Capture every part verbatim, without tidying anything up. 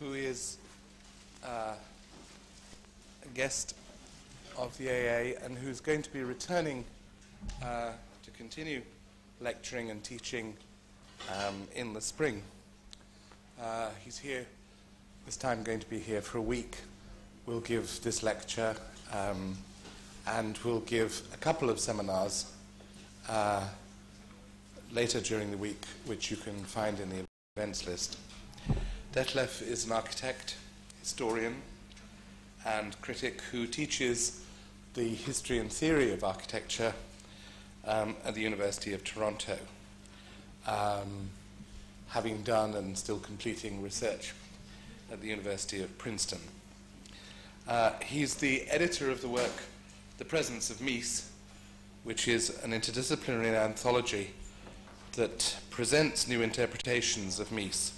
who is uh, a guest of the A A and who's going to be returning uh, to continue lecturing and teaching um, in the spring. Uh, he's here, this time going to be here for a week. We'll give this lecture um, and we'll give a couple of seminars uh, later during the week, which you can find in the events list. Detlef is an architect, historian, and critic who teaches the history and theory of architecture um, at the University of Toronto, um, having done and still completing research at the University of Princeton. Uh, he's the editor of the work The Presence of Mies, which is an interdisciplinary anthology that presents new interpretations of Mies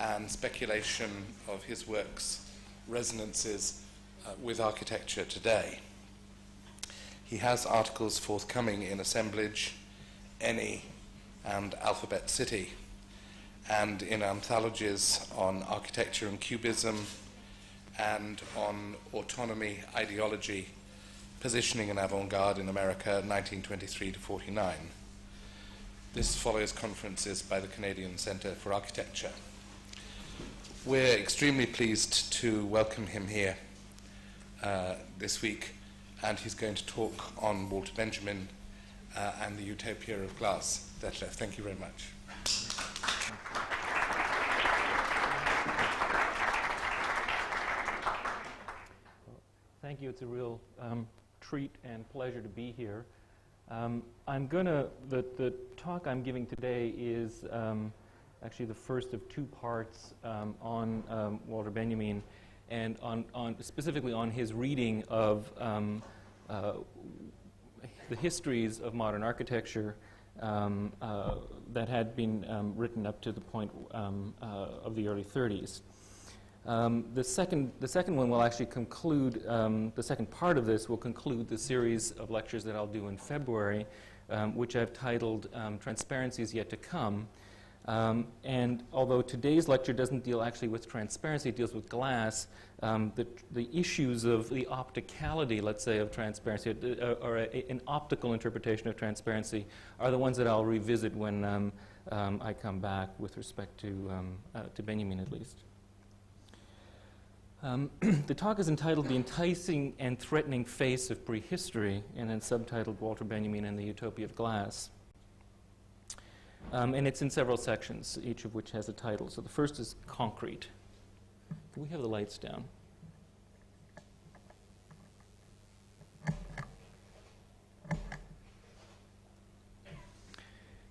and speculation of his work's resonances uh, with architecture today. He has articles forthcoming in Assemblage, Eni, and Alphabet City, and in anthologies on architecture and cubism, and on autonomy, ideology, positioning and avant-garde in America, nineteen twenty-three to forty-nine. This follows conferences by the Canadian Centre for Architecture. We're extremely pleased to welcome him here uh, this week, and he's going to talk on Walter Benjamin uh, and the utopia of glass. Detlef, thank you very much. Thank you. It's a real um, treat and pleasure to be here. Um, I'm gonna, the, the talk I'm giving today is um, actually the first of two parts um, on um, Walter Benjamin and on, on specifically on his reading of um, uh, the histories of modern architecture um, uh, that had been um, written up to the point um, uh, of the early thirties. Um, the second, the second one will actually conclude, um, the second part of this will conclude the series of lectures that I'll do in February, um, which I've titled um, Transparencies Yet to Come. Um, and although today's lecture doesn't deal actually with transparency, it deals with glass, um, the, the issues of the opticality, let's say, of transparency, or, or a, an optical interpretation of transparency are the ones that I'll revisit when um, um, I come back with respect to, um, uh, to Benjamin at least. Um, the talk is entitled The Enticing and Threatening Face of Prehistory, and then subtitled Walter Benjamin and the Utopia of Glass. Um, and it's in several sections, each of which has a title. So the first is Concrete. Can we have the lights down?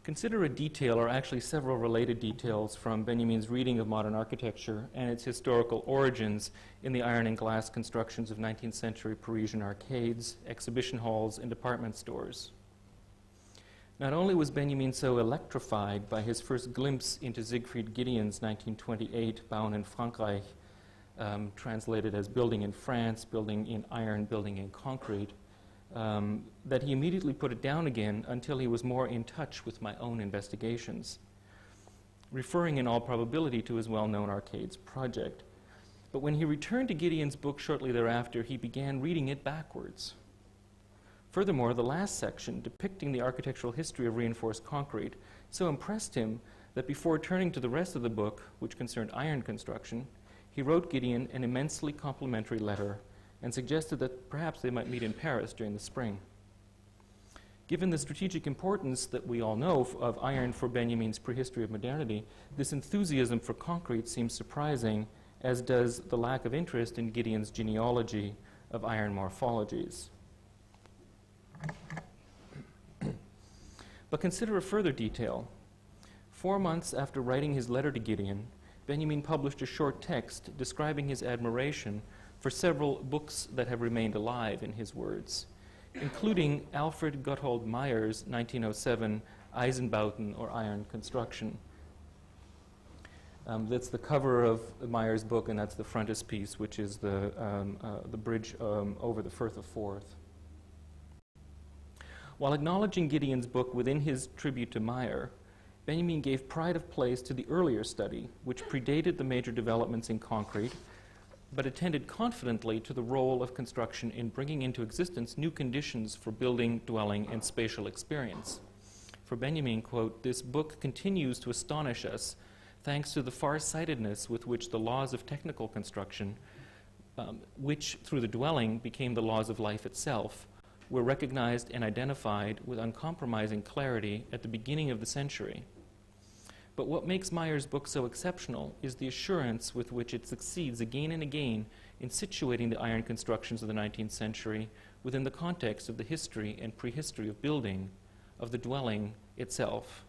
Consider a detail, or actually several related details, from Benjamin's reading of modern architecture and its historical origins in the iron and glass constructions of nineteenth century Parisian arcades, exhibition halls, and department stores. Not only was Benjamin so electrified by his first glimpse into Siegfried Gideon's nineteen twenty-eight Bauen in Frankreich, um, translated as building in France, building in iron, building in concrete, Um, that he immediately put it down again until he was more in touch with my own investigations, referring in all probability to his well-known arcades project. But when he returned to Gideon's book shortly thereafter, he began reading it backwards. Furthermore, the last section, depicting the architectural history of reinforced concrete, so impressed him that before turning to the rest of the book, which concerned iron construction, he wrote Gideon an immensely complimentary letter and suggested that perhaps they might meet in Paris during the spring. Given the strategic importance that we all know of iron for Benjamin's prehistory of modernity, this enthusiasm for concrete seems surprising, as does the lack of interest in Gideon's genealogy of iron morphologies. But consider a further detail. Four months after writing his letter to Gideon, Benjamin published a short text describing his admiration for several books that have remained alive, in his words, including Alfred Gotthold Meyer's nineteen oh seven Eisenbauten, or Iron Construction. Um, that's the cover of Meyer's book, and that's the frontispiece, which is the, um, uh, the bridge um, over the Firth of Forth. While acknowledging Gideon's book within his tribute to Meyer, Benjamin gave pride of place to the earlier study, which predated the major developments in concrete, but attended confidently to the role of construction in bringing into existence new conditions for building, dwelling, and spatial experience. For Benjamin, quote, "This book continues to astonish us thanks to the far-sightedness with which the laws of technical construction, um, which through the dwelling became the laws of life itself, were recognized and identified with uncompromising clarity at the beginning of the century. But what makes Meyer's book so exceptional is the assurance with which it succeeds again and again in situating the iron constructions of the nineteenth century within the context of the history and prehistory of building, of the dwelling itself.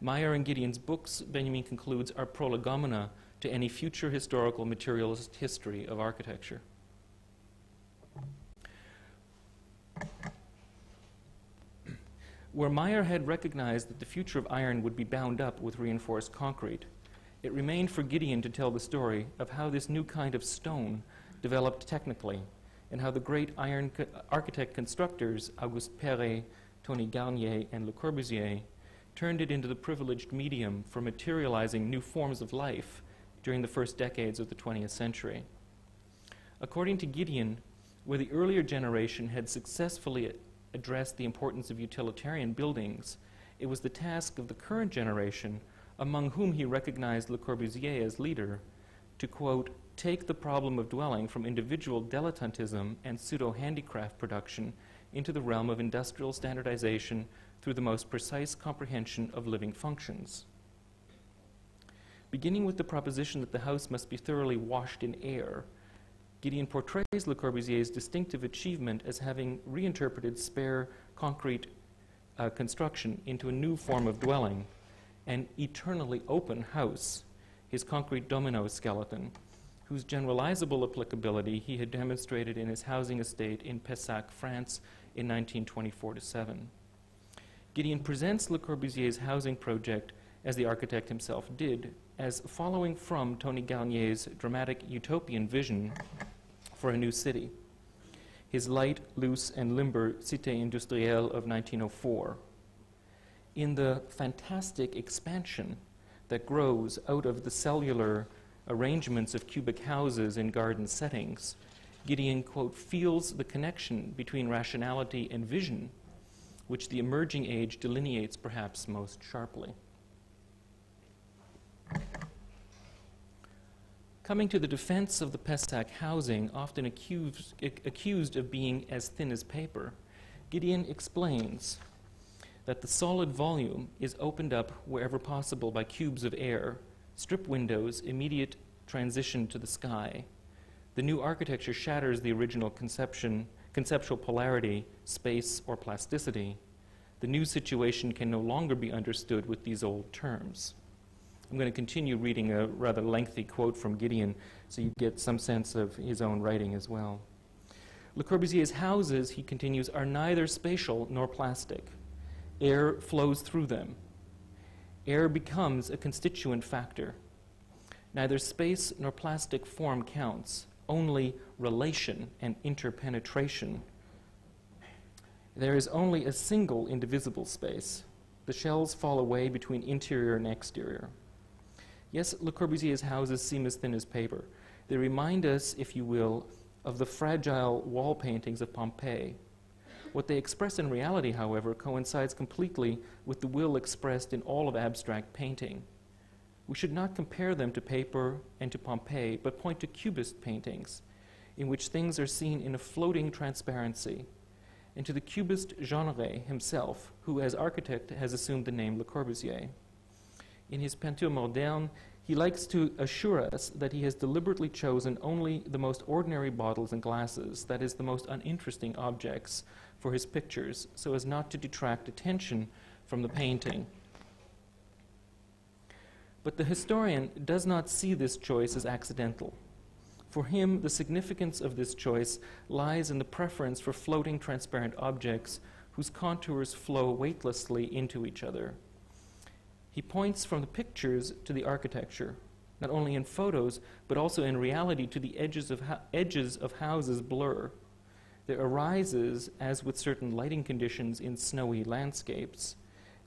Meyer and Gideon's books," Benjamin concludes, "are prolegomena to any future historical materialist history of architecture." Where Meyer had recognized that the future of iron would be bound up with reinforced concrete, it remained for Gideon to tell the story of how this new kind of stone developed technically, and how the great iron co architect constructors, Auguste Perret, Tony Garnier, and Le Corbusier, turned it into the privileged medium for materializing new forms of life during the first decades of the twentieth century. According to Gideon, where the earlier generation had successfully addressed the importance of utilitarian buildings, it was the task of the current generation, among whom he recognized Le Corbusier as leader, to, quote, "take the problem of dwelling from individual dilettantism and pseudo-handicraft production into the realm of industrial standardization through the most precise comprehension of living functions. Beginning with the proposition that the house must be thoroughly washed in air, Gideon portrays Le Corbusier's distinctive achievement as having reinterpreted spare concrete uh, construction into a new form of dwelling, an eternally open house, his concrete domino skeleton, whose generalizable applicability he had demonstrated in his housing estate in Pessac, France, in nineteen twenty-four to seven. Gideon presents Le Corbusier's housing project, as the architect himself did, as following from Tony Garnier's dramatic utopian vision for a new city, his light, loose, and limber Cité industrielle of nineteen oh four. In the fantastic expansion that grows out of the cellular arrangements of cubic houses in garden settings, Gideon, quote, "feels the connection between rationality and vision, which the emerging age delineates perhaps most sharply." Coming to the defense of the Pessac housing, often accused, accused of being as thin as paper, Gideon explains that the solid volume is opened up wherever possible by cubes of air, strip windows, immediate transition to the sky. The new architecture shatters the original conception, conceptual polarity, space, or plasticity. The new situation can no longer be understood with these old terms. I'm going to continue reading a rather lengthy quote from Gideon so you get some sense of his own writing as well. Le Corbusier's houses, he continues, are neither spatial nor plastic. Air flows through them. Air becomes a constituent factor. Neither space nor plastic form counts, only relation and interpenetration. There is only a single indivisible space. The shells fall away between interior and exterior. Yes, Le Corbusier's houses seem as thin as paper. They remind us, if you will, of the fragile wall paintings of Pompeii. What they express in reality, however, coincides completely with the will expressed in all of abstract painting. We should not compare them to paper and to Pompeii, but point to Cubist paintings, in which things are seen in a floating transparency, and to the Cubist genre himself, who as architect has assumed the name Le Corbusier. In his Peinture Moderne, he likes to assure us that he has deliberately chosen only the most ordinary bottles and glasses, that is, the most uninteresting objects, for his pictures, so as not to detract attention from the painting. But the historian does not see this choice as accidental. For him, the significance of this choice lies in the preference for floating transparent objects whose contours flow weightlessly into each other. He points from the pictures to the architecture, not only in photos, but also in reality to the edges of, edges of houses blur. There arises, as with certain lighting conditions in snowy landscapes,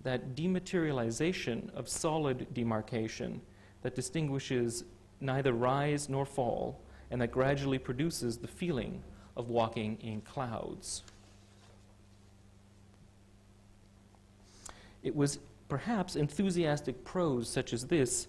that dematerialization of solid demarcation that distinguishes neither rise nor fall, and that gradually produces the feeling of walking in clouds. It was perhaps enthusiastic prose such as this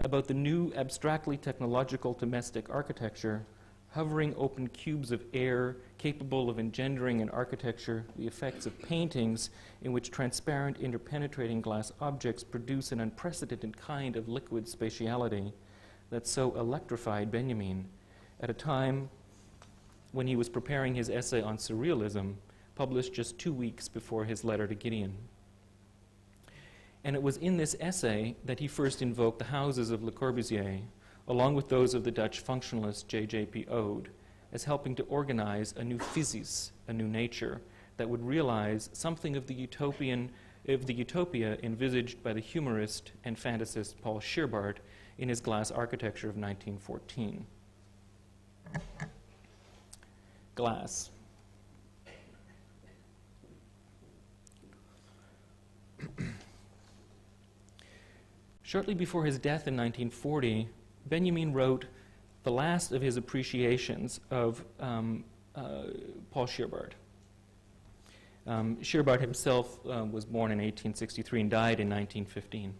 about the new abstractly technological domestic architecture, hovering open cubes of air capable of engendering in architecture the effects of paintings in which transparent interpenetrating glass objects produce an unprecedented kind of liquid spatiality that so electrified Benjamin at a time when he was preparing his essay on surrealism, published just two weeks before his letter to Gideon. And it was in this essay that he first invoked the houses of Le Corbusier, along with those of the Dutch functionalist J J P Oud, as helping to organize a new physis, a new nature, that would realize something of the utopian, of the utopia envisaged by the humorist and fantasist Paul Scheerbart in his Glass Architecture of nineteen fourteen. Glass. Shortly before his death in nineteen forty, Benjamin wrote the last of his appreciations of um, uh, Paul Scheerbart. Um, Scheerbart himself uh, was born in eighteen sixty-three and died in nineteen fifteen.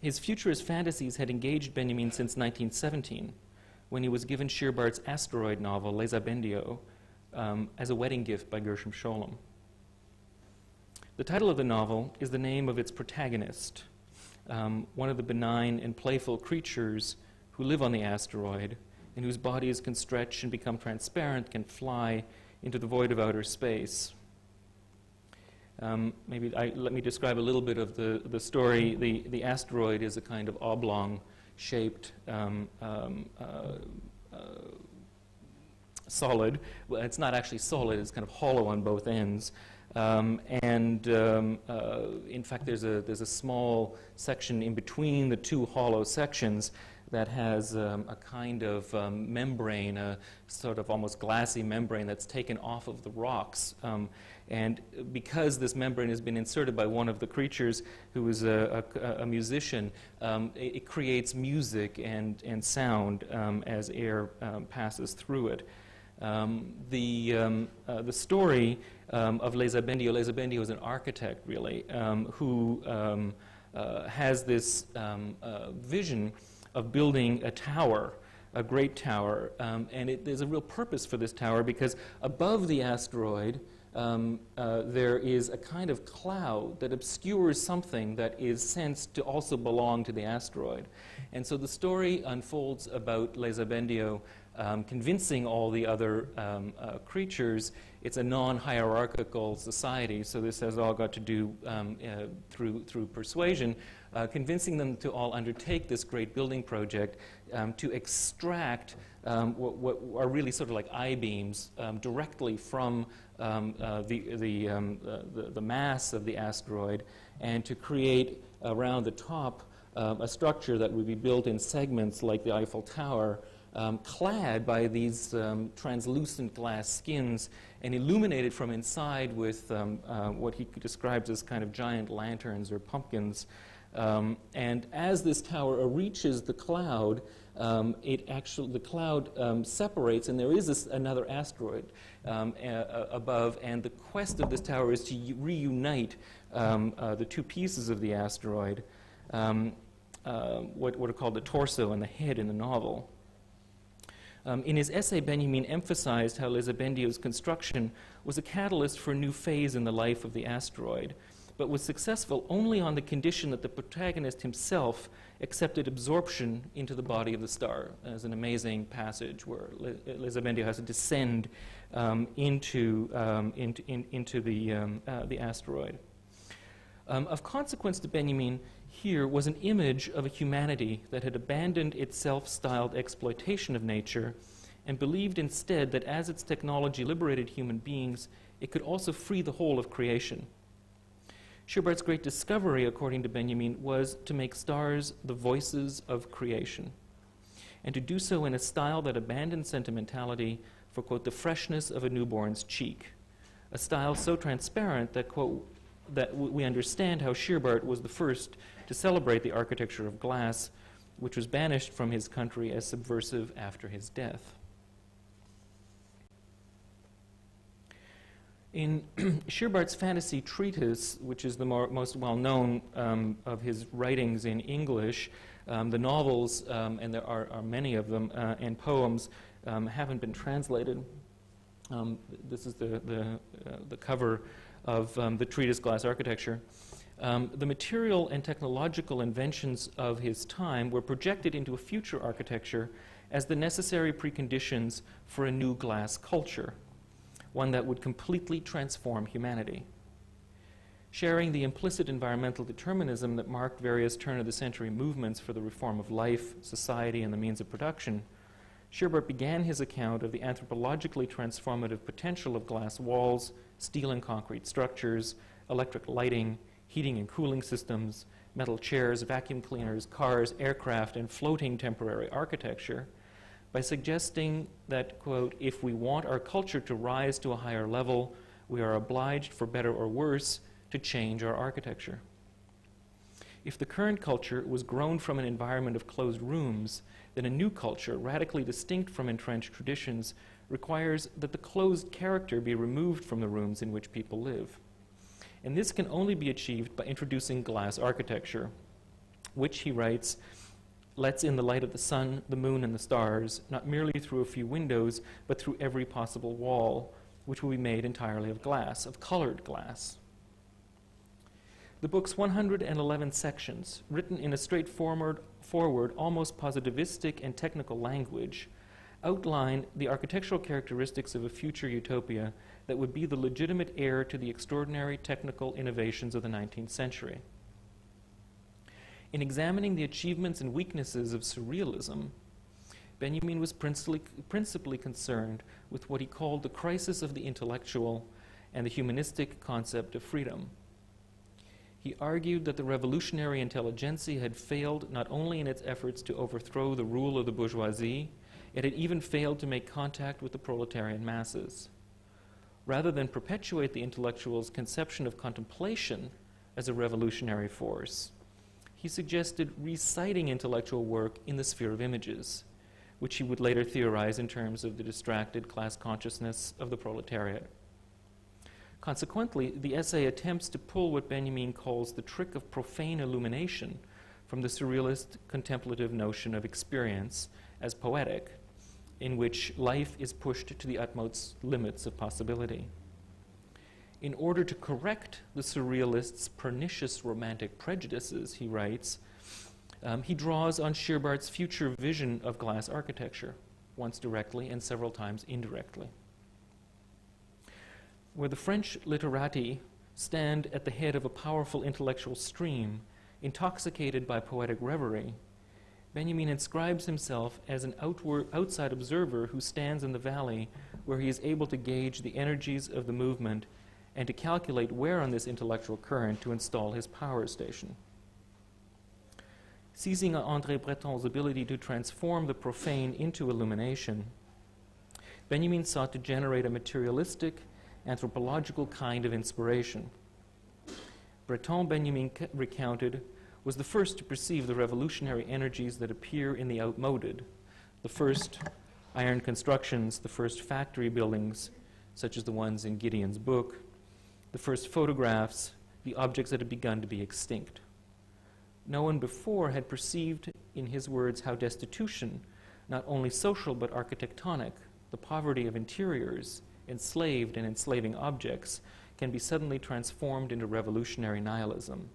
His futurist fantasies had engaged Benjamin since nineteen seventeen, when he was given Scheerbart's asteroid novel, Lesabéndio, um, as a wedding gift by Gershom Scholem. The title of the novel is the name of its protagonist, um, one of the benign and playful creatures who live on the asteroid and whose bodies can stretch and become transparent, can fly into the void of outer space. Um, maybe I, let me describe a little bit of the, the story. The, the asteroid is a kind of oblong-shaped um, um, uh, uh, solid. Well, it's not actually solid, it's kind of hollow on both ends. Um, and um, uh, in fact, there's a, there's a small section in between the two hollow sections that has um, a kind of um, membrane, a sort of almost glassy membrane that's taken off of the rocks. Um, and because this membrane has been inserted by one of the creatures who is a, a, a musician, um, it, it creates music and, and sound um, as air um, passes through it. Um, the, um, uh, the story um, of Lesabéndio, Lesabéndio is an architect, really, um, who um, uh, has this um, uh, vision of building a tower, a great tower. Um, and it, there's a real purpose for this tower, because above the asteroid, um, uh, there is a kind of cloud that obscures something that is sensed to also belong to the asteroid. And so the story unfolds about Lesabéndio Um, convincing all the other um, uh, creatures. It's a non-hierarchical society, so this has all got to do um, uh, through, through persuasion, uh, convincing them to all undertake this great building project um, to extract um, what, what are really sort of like I-beams um, directly from um, uh, the, the, um, uh, the, the mass of the asteroid, and to create around the top um, a structure that would be built in segments like the Eiffel Tower, Um, clad by these um, translucent glass skins and illuminated from inside with um, uh, what he describes as kind of giant lanterns or pumpkins. Um, and as this tower reaches the cloud, um, it actually the cloud um, separates, and there is this, another asteroid um, a, a, above. And the quest of this tower is to reunite um, uh, the two pieces of the asteroid, um, uh, what, what are called the torso and the head in the novel. Um, in his essay, Benjamin emphasized how Lesabéndio's construction was a catalyst for a new phase in the life of the asteroid, but was successful only on the condition that the protagonist himself accepted absorption into the body of the star. There's an amazing passage where Lesabéndio has to descend um, into, um, into, in, into the, um, uh, the asteroid. Um, of consequence to Benjamin, here was an image of a humanity that had abandoned its self-styled exploitation of nature and believed instead that as its technology liberated human beings, it could also free the whole of creation. Scheerbart's great discovery, according to Benjamin, was to make stars the voices of creation, and to do so in a style that abandoned sentimentality for, quote, the freshness of a newborn's cheek, a style so transparent that, quote, that we understand how Scheerbart was the first to celebrate the architecture of glass, which was banished from his country as subversive after his death. In Scheerbart's fantasy treatise, which is the more, most well-known um, of his writings in English, um, the novels, um, and there are, are many of them, uh, and poems um, haven't been translated. Um, this is the, the, uh, the cover of um, the treatise Glass Architecture. Um, the material and technological inventions of his time were projected into a future architecture as the necessary preconditions for a new glass culture, one that would completely transform humanity. Sharing the implicit environmental determinism that marked various turn-of-the-century movements for the reform of life, society, and the means of production, Scheerbart began his account of the anthropologically transformative potential of glass walls, steel and concrete structures, electric lighting, heating and cooling systems, metal chairs, vacuum cleaners, cars, aircraft, and floating temporary architecture, by suggesting that, quote, if we want our culture to rise to a higher level, we are obliged, for better or worse, to change our architecture. If the current culture was grown from an environment of closed rooms, then a new culture, radically distinct from entrenched traditions, requires that the closed character be removed from the rooms in which people live. And this can only be achieved by introducing glass architecture, which, he writes, lets in the light of the sun, the moon, and the stars, not merely through a few windows, but through every possible wall, which will be made entirely of glass, of colored glass. The book's one hundred eleven sections, written in a straightforward, forward, almost positivistic and technical language, outline the architectural characteristics of a future utopia that would be the legitimate heir to the extraordinary technical innovations of the nineteenth century. In examining the achievements and weaknesses of surrealism, Benjamin was principally, principally concerned with what he called the crisis of the intellectual and the humanistic concept of freedom. He argued that the revolutionary intelligentsia had failed not only in its efforts to overthrow the rule of the bourgeoisie, it had even failed to make contact with the proletarian masses. Rather than perpetuate the intellectual's conception of contemplation as a revolutionary force, he suggested reciting intellectual work in the sphere of images, which he would later theorize in terms of the distracted class consciousness of the proletariat. Consequently, the essay attempts to pull what Benjamin calls the trick of profane illumination from the surrealist contemplative notion of experience as poetic, in which life is pushed to the utmost limits of possibility. In order to correct the surrealists' pernicious romantic prejudices, he writes, um, he draws on Scheerbart's future vision of glass architecture, once directly and several times indirectly. Where the French literati stand at the head of a powerful intellectual stream, intoxicated by poetic reverie, Benjamin inscribes himself as an outward, outside observer who stands in the valley where he is able to gauge the energies of the movement and to calculate where on this intellectual current to install his power station. Seizing André Breton's ability to transform the profane into illumination, Benjamin sought to generate a materialistic, anthropological kind of inspiration. Breton, Benjamin recounted, was the first to perceive the revolutionary energies that appear in the outmoded, the first iron constructions, the first factory buildings, such as the ones in Gideon's book, the first photographs, the objects that had begun to be extinct. No one before had perceived, in his words, how destitution, not only social but architectonic, the poverty of interiors, enslaved and enslaving objects, can be suddenly transformed into revolutionary nihilism,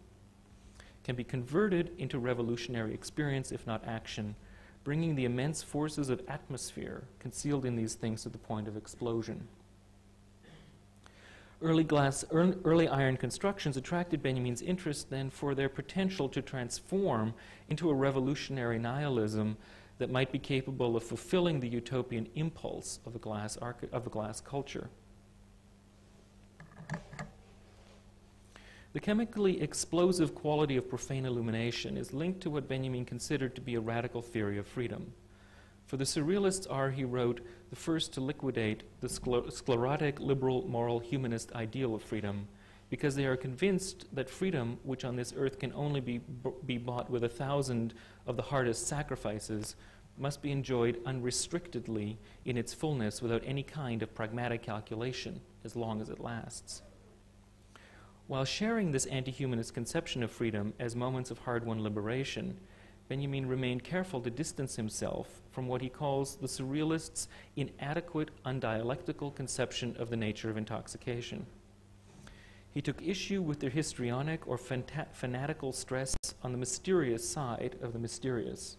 can be converted into revolutionary experience, if not action, bringing the immense forces of atmosphere concealed in these things to the point of explosion. Early, glass, early iron constructions attracted Benjamin's interest then for their potential to transform into a revolutionary nihilism that might be capable of fulfilling the utopian impulse of a glass, of a glass culture. The chemically explosive quality of profane illumination is linked to what Benjamin considered to be a radical theory of freedom, For the Surrealists are, he wrote, the first to liquidate the scler sclerotic, liberal, moral, humanist ideal of freedom, because they are convinced that freedom, which on this earth can only be, be bought with a thousand of the hardest sacrifices, must be enjoyed unrestrictedly in its fullness without any kind of pragmatic calculation, as long as it lasts. While sharing this anti-humanist conception of freedom as moments of hard-won liberation, Benjamin remained careful to distance himself from what he calls the Surrealists' inadequate, undialectical conception of the nature of intoxication. He took issue with their histrionic or fanatical stress on the mysterious side of the mysterious,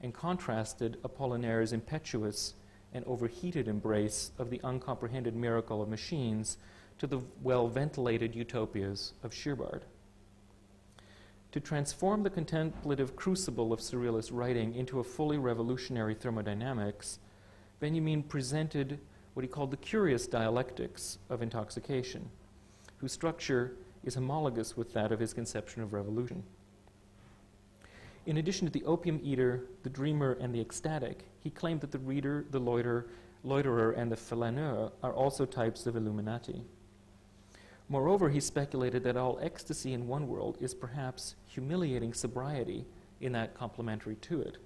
and contrasted Apollinaire's impetuous and overheated embrace of the uncomprehended miracle of machines to the well-ventilated utopias of Scheerbart. To transform the contemplative crucible of Surrealist writing into a fully revolutionary thermodynamics, Benjamin presented what he called the curious dialectics of intoxication, whose structure is homologous with that of his conception of revolution. In addition to the opium eater, the dreamer, and the ecstatic, he claimed that the reader, the loiter, loiterer, and the flaneur are also types of Illuminati. Moreover, he speculated that all ecstasy in one world is perhaps humiliating sobriety in that complementary to it.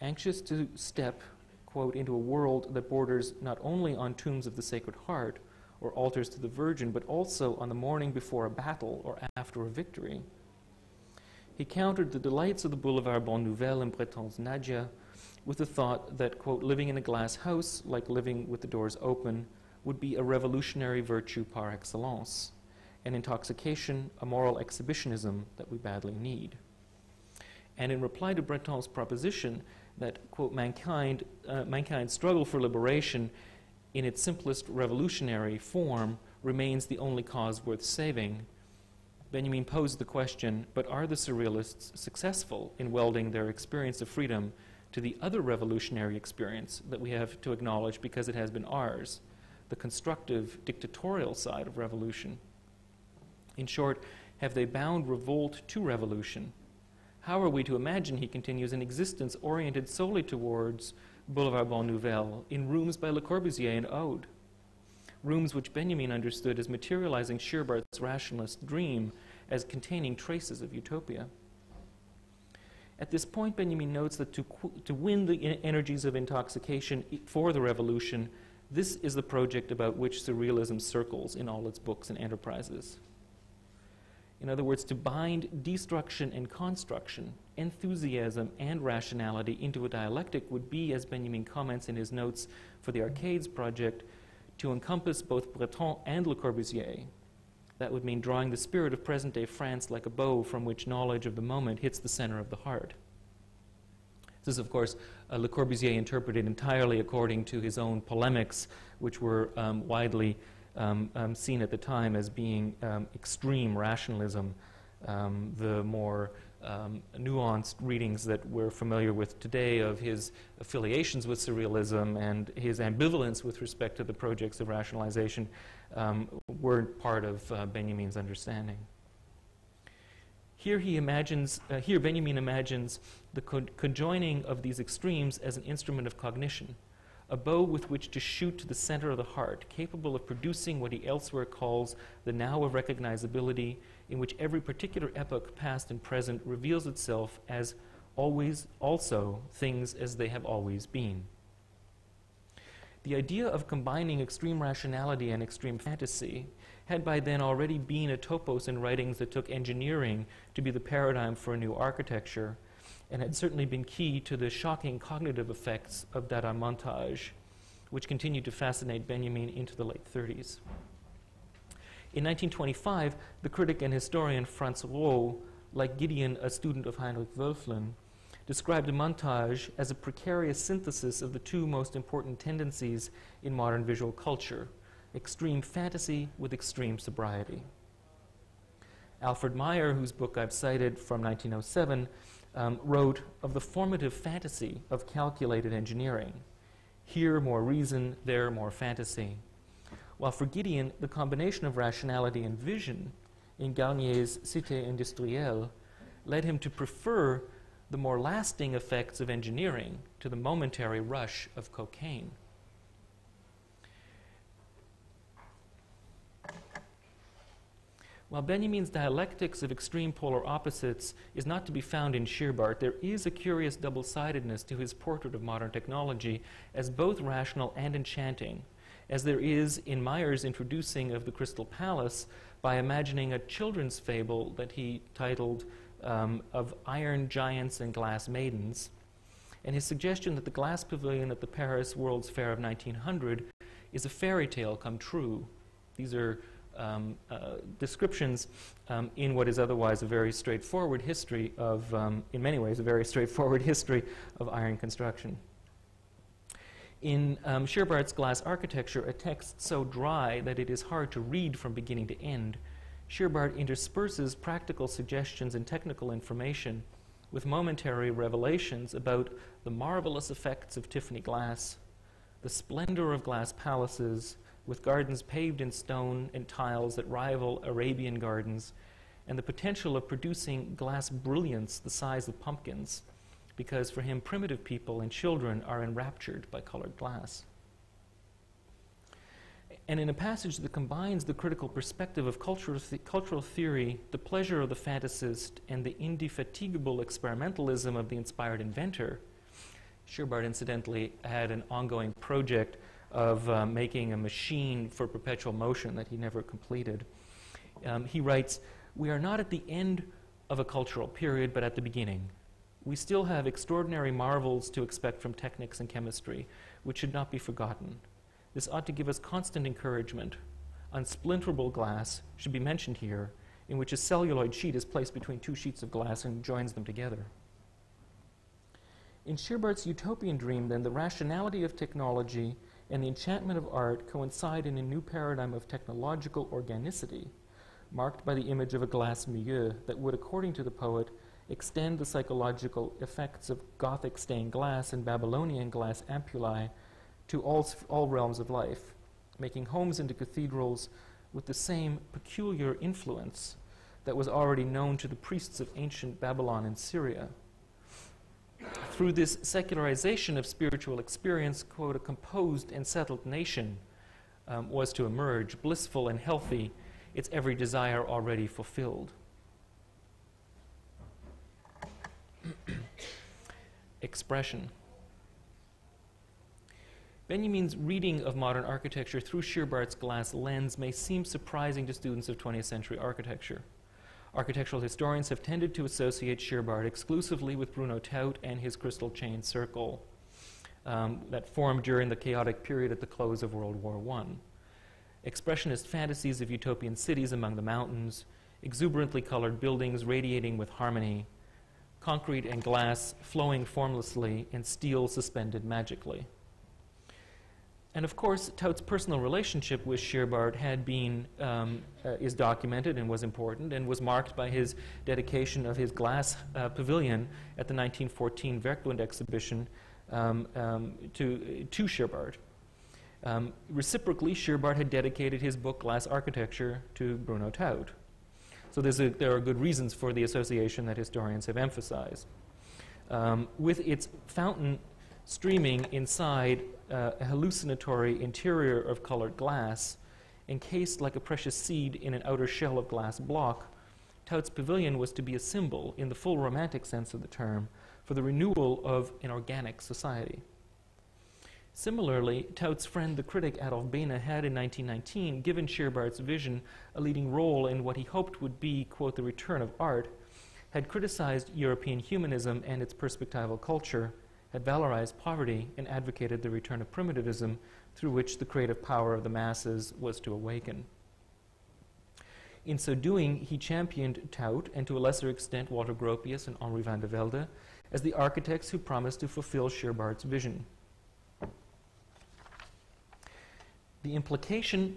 Anxious to step, quote, into a world that borders not only on tombs of the Sacred Heart or altars to the Virgin, but also on the morning before a battle or after a victory, he countered the delights of the Boulevard Bonne Nouvelle and Breton's Nadja with the thought that, quote, living in a glass house, like living with the doors open, would be a revolutionary virtue par excellence, an intoxication, a moral exhibitionism that we badly need. And in reply to Breton's proposition that, quote, mankind, uh, mankind's struggle for liberation in its simplest revolutionary form remains the only cause worth saving, Benjamin posed the question, but are the Surrealists successful in welding their experience of freedom to the other revolutionary experience that we have to acknowledge because it has been ours, the constructive, dictatorial side of revolution? In short, have they bound revolt to revolution? How are we to imagine, he continues, an existence oriented solely towards Boulevard Bonne Nouvelle in rooms by Le Corbusier and Oud, rooms which Benjamin understood as materializing Scheerbart's rationalist dream as containing traces of utopia? At this point, Benjamin notes that to, to win the energies of intoxication for the revolution, this is the project about which Surrealism circles in all its books and enterprises. In other words, to bind destruction and construction, enthusiasm and rationality into a dialectic would be, as Benjamin comments in his notes for the Arcades project, to encompass both Breton and Le Corbusier. That would mean drawing the spirit of present-day France like a bow from which knowledge of the moment hits the center of the heart. This is, of course, uh, Le Corbusier interpreted entirely according to his own polemics, which were um, widely um, um, seen at the time as being um, extreme rationalism. Um, the more um, nuanced readings that we're familiar with today of his affiliations with Surrealism and his ambivalence with respect to the projects of rationalization um, weren't part of uh, Benjamin's understanding. Here he imagines, uh, here Benjamin imagines the co conjoining of these extremes as an instrument of cognition, a bow with which to shoot to the center of the heart, capable of producing what he elsewhere calls the now of recognizability, in which every particular epoch, past and present, reveals itself as always also things as they have always been. The idea of combining extreme rationality and extreme fantasy had by then already been a topos in writings that took engineering to be the paradigm for a new architecture, and had certainly been key to the shocking cognitive effects of data montage, which continued to fascinate Benjamin into the late thirties. In nineteen twenty-five, the critic and historian Franz Roh, like Gideon, a student of Heinrich Wölfflin, described the montage as a precarious synthesis of the two most important tendencies in modern visual culture, extreme fantasy with extreme sobriety. Alfred Meyer, whose book I've cited from nineteen oh seven, um, wrote of the formative fantasy of calculated engineering. Here more reason, there more fantasy. While for Gideon, the combination of rationality and vision in Garnier's Cité industrielle led him to prefer the more lasting effects of engineering to the momentary rush of cocaine. While Benjamin's dialectics of extreme polar opposites is not to be found in Scheerbart, there is a curious double-sidedness to his portrait of modern technology as both rational and enchanting, as there is in Meyer's introducing of the Crystal Palace by imagining a children's fable that he titled um, of iron giants and glass maidens, and his suggestion that the glass pavilion at the Paris World's Fair of nineteen hundred is a fairy tale come true. These are Um, uh, descriptions um, in what is otherwise a very straightforward history of, um, in many ways, a very straightforward history of iron construction. In um, Scheerbart's Glass Architecture, a text so dry that it is hard to read from beginning to end, Scheerbart intersperses practical suggestions and technical information with momentary revelations about the marvelous effects of Tiffany glass, the splendor of glass palaces, with gardens paved in stone and tiles that rival Arabian gardens, and the potential of producing glass brilliance the size of pumpkins, because for him primitive people and children are enraptured by colored glass. And in a passage that combines the critical perspective of cultural, th cultural theory, the pleasure of the fantasist, and the indefatigable experimentalism of the inspired inventor, Scheerbart incidentally had an ongoing project of uh, making a machine for perpetual motion that he never completed. Um, he writes, "We are not at the end of a cultural period, but at the beginning. We still have extraordinary marvels to expect from technics and chemistry, which should not be forgotten. This ought to give us constant encouragement. Unsplinterable glass should be mentioned here, in which a celluloid sheet is placed between two sheets of glass and joins them together." In Scheerbart's utopian dream, then, the rationality of technology and the enchantment of art coincide in a new paradigm of technological organicity, marked by the image of a glass milieu that would, according to the poet, extend the psychological effects of Gothic stained glass and Babylonian glass ampullae to all, all realms of life, making homes into cathedrals with the same peculiar influence that was already known to the priests of ancient Babylon and Syria. Through this secularization of spiritual experience, quote, "a composed and settled nation um, was to emerge, blissful and healthy, its every desire already fulfilled." Expression. Benjamin's reading of modern architecture through Scheerbart's glass lens may seem surprising to students of twentieth century architecture. Architectural historians have tended to associate Scheerbart exclusively with Bruno Taut and his crystal chain circle um, that formed during the chaotic period at the close of World War One. Expressionist fantasies of utopian cities among the mountains, exuberantly colored buildings radiating with harmony, concrete and glass flowing formlessly, and steel suspended magically. And of course, Taut's personal relationship with Scheerbart had been, um, uh, is documented and was important, and was marked by his dedication of his glass uh, pavilion at the nineteen fourteen Werkbund exhibition um, um, to, uh, to Scheerbart. Um, reciprocally, Scheerbart had dedicated his book Glass Architecture to Bruno Taut. So there's a, there are good reasons for the association that historians have emphasized. Um, with its fountain streaming inside Uh, a hallucinatory interior of colored glass, encased like a precious seed in an outer shell of glass block, Taut's pavilion was to be a symbol, in the full romantic sense of the term, for the renewal of an organic society. Similarly, Taut's friend the critic Adolf Behne had in nineteen nineteen given Scheerbart's vision a leading role in what he hoped would be, quote, "the return of art," had criticized European humanism and its perspectival culture, had valorized poverty, and advocated the return of primitivism through which the creative power of the masses was to awaken. In so doing, he championed Taut, and to a lesser extent Walter Gropius and Henri van der Velde, as the architects who promised to fulfill Scheerbart's vision. The implication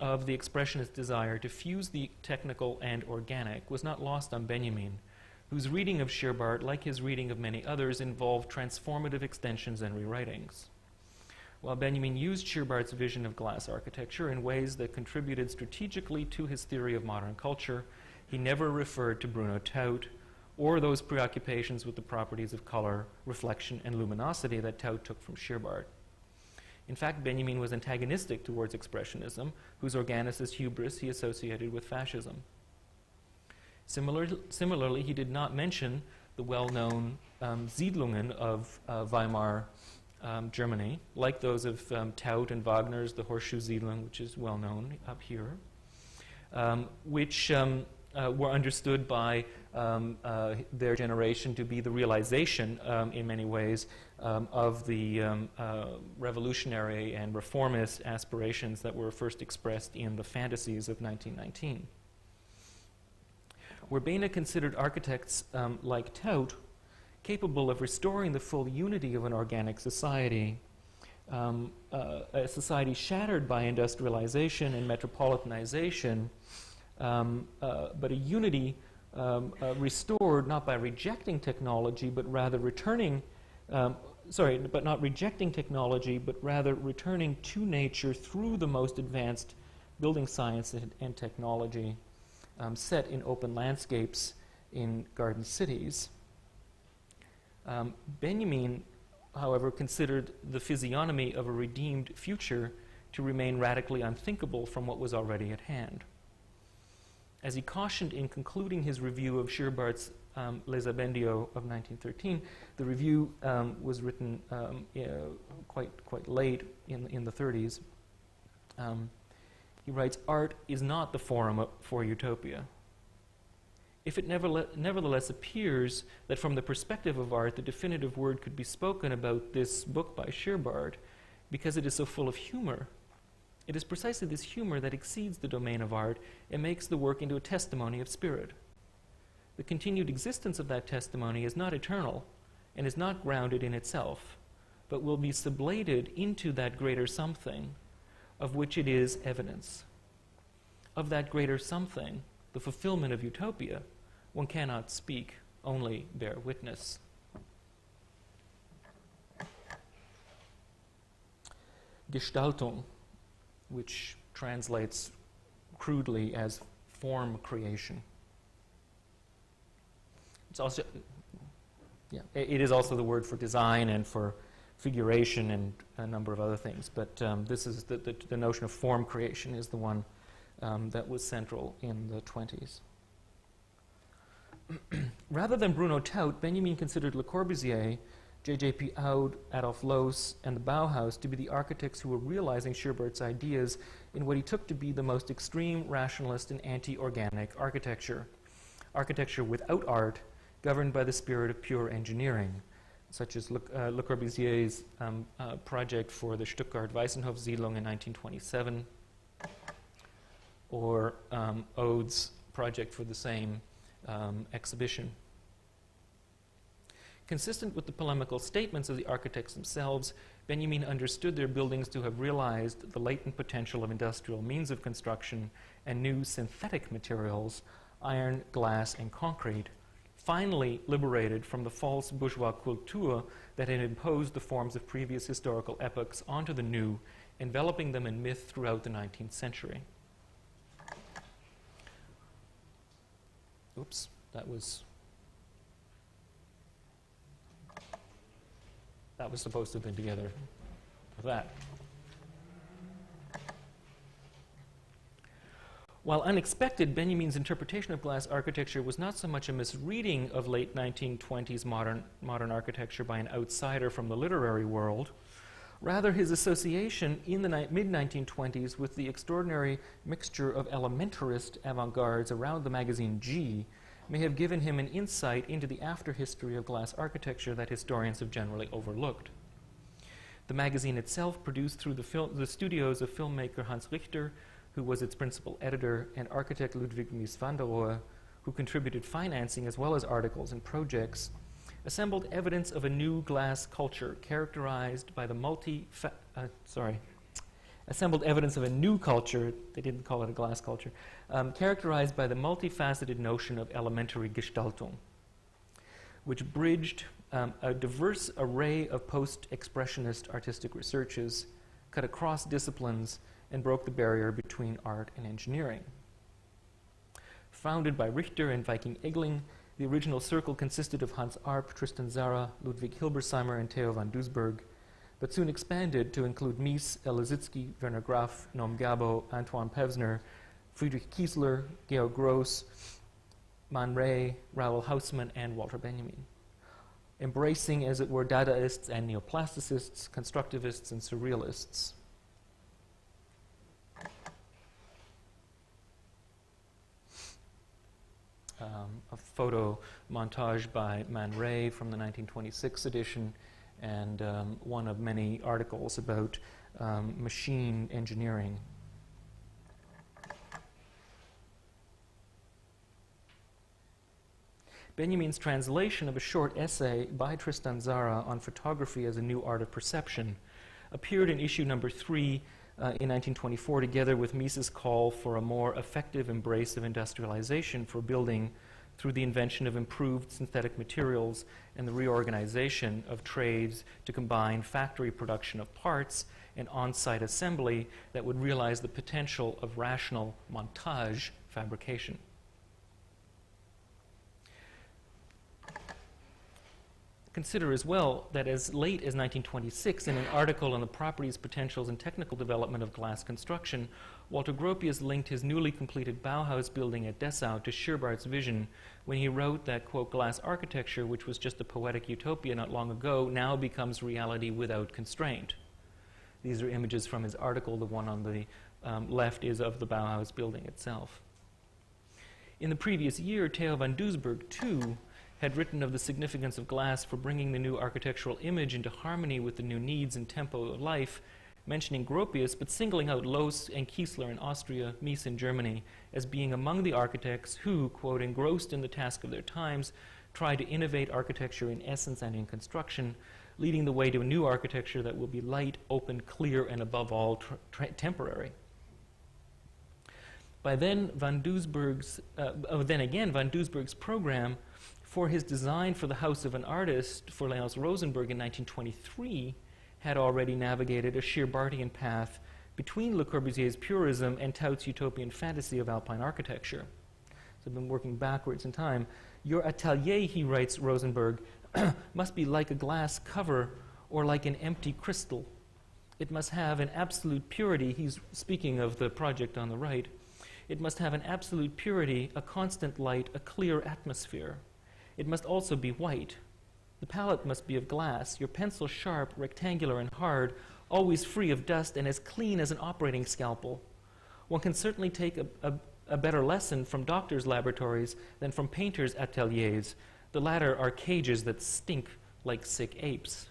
of the expressionist desire to fuse the technical and organic was not lost on Benjamin, whose reading of Scheerbart, like his reading of many others, involved transformative extensions and rewritings. While Benjamin used Scheerbart's vision of glass architecture in ways that contributed strategically to his theory of modern culture, he never referred to Bruno Taut or those preoccupations with the properties of color, reflection, and luminosity that Taut took from Scheerbart. In fact, Benjamin was antagonistic towards Expressionism, whose organicist hubris he associated with fascism. Similar, similarly, he did not mention the well-known um, Siedlungen of uh, Weimar um, Germany, like those of um, Taut and Wagner's The Horseshoe Siedlung, which is well-known up here, um, which um, uh, were understood by um, uh, their generation to be the realization, um, in many ways, Um, of the um, uh, revolutionary and reformist aspirations that were first expressed in the fantasies of nineteen nineteen. Verbena considered architects um, like Taut capable of restoring the full unity of an organic society, um, uh, a society shattered by industrialization and metropolitanization, um, uh, but a unity um, uh, restored not by rejecting technology, but rather returning Um, sorry, but not rejecting technology, but rather returning to nature through the most advanced building science and, and technology um, set in open landscapes in garden cities. Um, Benjamin, however, considered the physiognomy of a redeemed future to remain radically unthinkable from what was already at hand. As he cautioned in concluding his review of Scheerbart's Um, Lesabéndio of nineteen thirteen, the review um, was written um, uh, quite, quite late in, in the thirties. Um, he writes, "Art is not the forum for utopia. If it nevertheless, nevertheless appears that from the perspective of art, the definitive word could be spoken about this book by Scheerbart, because it is so full of humor. It is precisely this humor that exceeds the domain of art and makes the work into a testimony of spirit. The continued existence of that testimony is not eternal and is not grounded in itself, but will be sublated into that greater something of which it is evidence. Of that greater something, the fulfillment of utopia, one cannot speak, only bear witness." Gestaltung, which translates crudely as form creation. It's also, yeah, it is also the word for design and for figuration and a number of other things. But um, this is the, the, the notion of form creation is the one um, that was central in the twenties. Rather than Bruno Taut, Benjamin considered Le Corbusier, J J P Oud, Adolf Loos, and the Bauhaus to be the architects who were realizing Scheerbart's ideas in what he took to be the most extreme rationalist and anti-organic architecture, architecture without art, governed by the spirit of pure engineering, such as Le, uh, Le Corbusier's um, uh, project for the Stuttgart-Weissenhof Siedlung in nineteen twenty-seven, or um, Oud's project for the same um, exhibition. Consistent with the polemical statements of the architects themselves, Benjamin understood their buildings to have realized the latent potential of industrial means of construction and new synthetic materials, iron, glass, and concrete, finally liberated from the false bourgeois culture that had imposed the forms of previous historical epochs onto the new, enveloping them in myth throughout the nineteenth century. Oops, that was that was supposed to have been together with that. While unexpected, Benjamin's interpretation of glass architecture was not so much a misreading of late nineteen twenties modern, modern architecture by an outsider from the literary world, rather his association in the mid nineteen twenties with the extraordinary mixture of elementarist avant-gardes around the magazine G may have given him an insight into the after-history of glass architecture that historians have generally overlooked. The magazine itself, produced through the, fil the studios of filmmaker Hans Richter, who was its principal editor, and architect Ludwig van der Rohe, who contributed financing as well as articles and projects, assembled evidence of a new glass culture characterized by the multi uh, sorry assembled evidence of a new culture, they didn't call it a glass culture, um, characterized by the multifaceted notion of elementary Gestaltung, which bridged um, a diverse array of post-expressionist artistic researches, cut across disciplines, and broke the barrier between art and engineering. Founded by Richter and Viking Egling, The original circle consisted of Hans Arp, Tristan Zara, Ludwig Hilberseimer, and Theo van Doesburg, but soon expanded to include Mies, Elizitsky, Werner Graf, Noam Gabo, Antoine Pevsner, Friedrich Kiesler, Georg Gross, Man Ray, Raoul Hausmann, and Walter Benjamin, embracing, as it were, Dadaists and Neoplasticists, Constructivists, and Surrealists. Um, a photo montage by Man Ray from the nineteen twenty-six edition, and um, one of many articles about um, machine engineering. Benjamin's translation of a short essay by Tristan Zara on photography as a new art of perception appeared in issue number three Uh, in nineteen twenty-four, together with Mies's call for a more effective embrace of industrialization for building through the invention of improved synthetic materials and the reorganization of trades to combine factory production of parts and on-site assembly that would realize the potential of rational montage fabrication. Consider as well that as late as nineteen twenty-six, in an article on the properties, potentials, and technical development of glass construction, Walter Gropius linked his newly completed Bauhaus building at Dessau to Scheerbart's vision when he wrote that, quote, glass architecture, which was just a poetic utopia not long ago, now becomes reality without constraint. These are images from his article. The one on the um, left is of the Bauhaus building itself. In the previous year, Theo van Doesburg, too, had written of the significance of glass for bringing the new architectural image into harmony with the new needs and tempo of life, mentioning Gropius, but singling out Lohse and Kiesler in Austria, Mies in Germany, as being among the architects who, quote, engrossed in the task of their times, tried to innovate architecture in essence and in construction, leading the way to a new architecture that will be light, open, clear, and above all, temporary. By then, van Doesburg's, uh, oh, then again, van Doesburg's program for his design for the house of an artist for Léonce Rosenberg in nineteen twenty-three had already navigated a Scheerbartian path between Le Corbusier's purism and Taut's utopian fantasy of Alpine architecture. So I've been working backwards in time. Your atelier, he writes Rosenberg, must be like a glass cover or like an empty crystal. It must have an absolute purity. He's speaking of the project on the right. It must have an absolute purity, a constant light, a clear atmosphere. It must also be white. The palette must be of glass, your pencil sharp, rectangular, and hard, always free of dust and as clean as an operating scalpel. One can certainly take a, a, a better lesson from doctors' laboratories than from painters' ateliers. The latter are cages that stink like sick apes.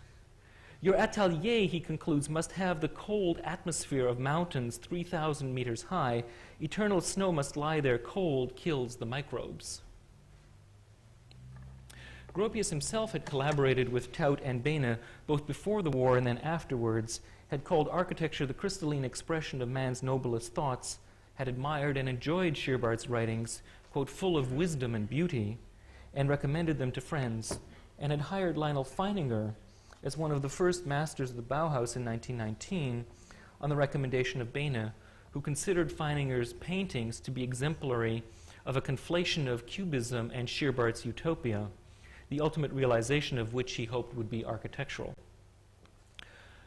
Your atelier, he concludes, must have the cold atmosphere of mountains three thousand meters high. Eternal snow must lie there. Cold kills the microbes. Gropius himself had collaborated with Taut and Behne both before the war and then afterwards, had called architecture the crystalline expression of man's noblest thoughts, had admired and enjoyed Scheerbart's writings, quote, full of wisdom and beauty, and recommended them to friends, and had hired Lionel Feininger as one of the first masters of the Bauhaus in nineteen nineteen on the recommendation of Behne, who considered Feininger's paintings to be exemplary of a conflation of cubism and Scheerbart's utopia, the ultimate realization of which he hoped would be architectural.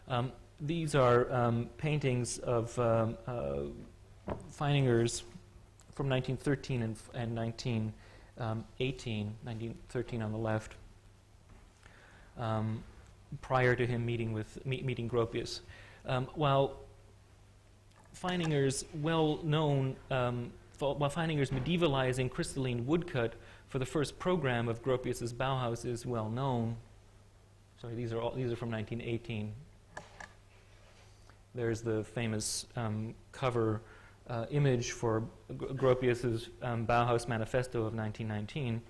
Um, these are um, paintings of um, uh, Feininger's from nineteen thirteen and, and nineteen eighteen, nineteen thirteen on the left, um, prior to him meeting, with, me meeting Gropius. Um, while Feininger's well-known, um, while Feininger's medievalizing crystalline woodcut for the first program of Gropius's Bauhaus is well known. Sorry, these are all, these are from nineteen eighteen. There's the famous um, cover uh, image for Gropius's um, Bauhaus Manifesto of nineteen nineteen.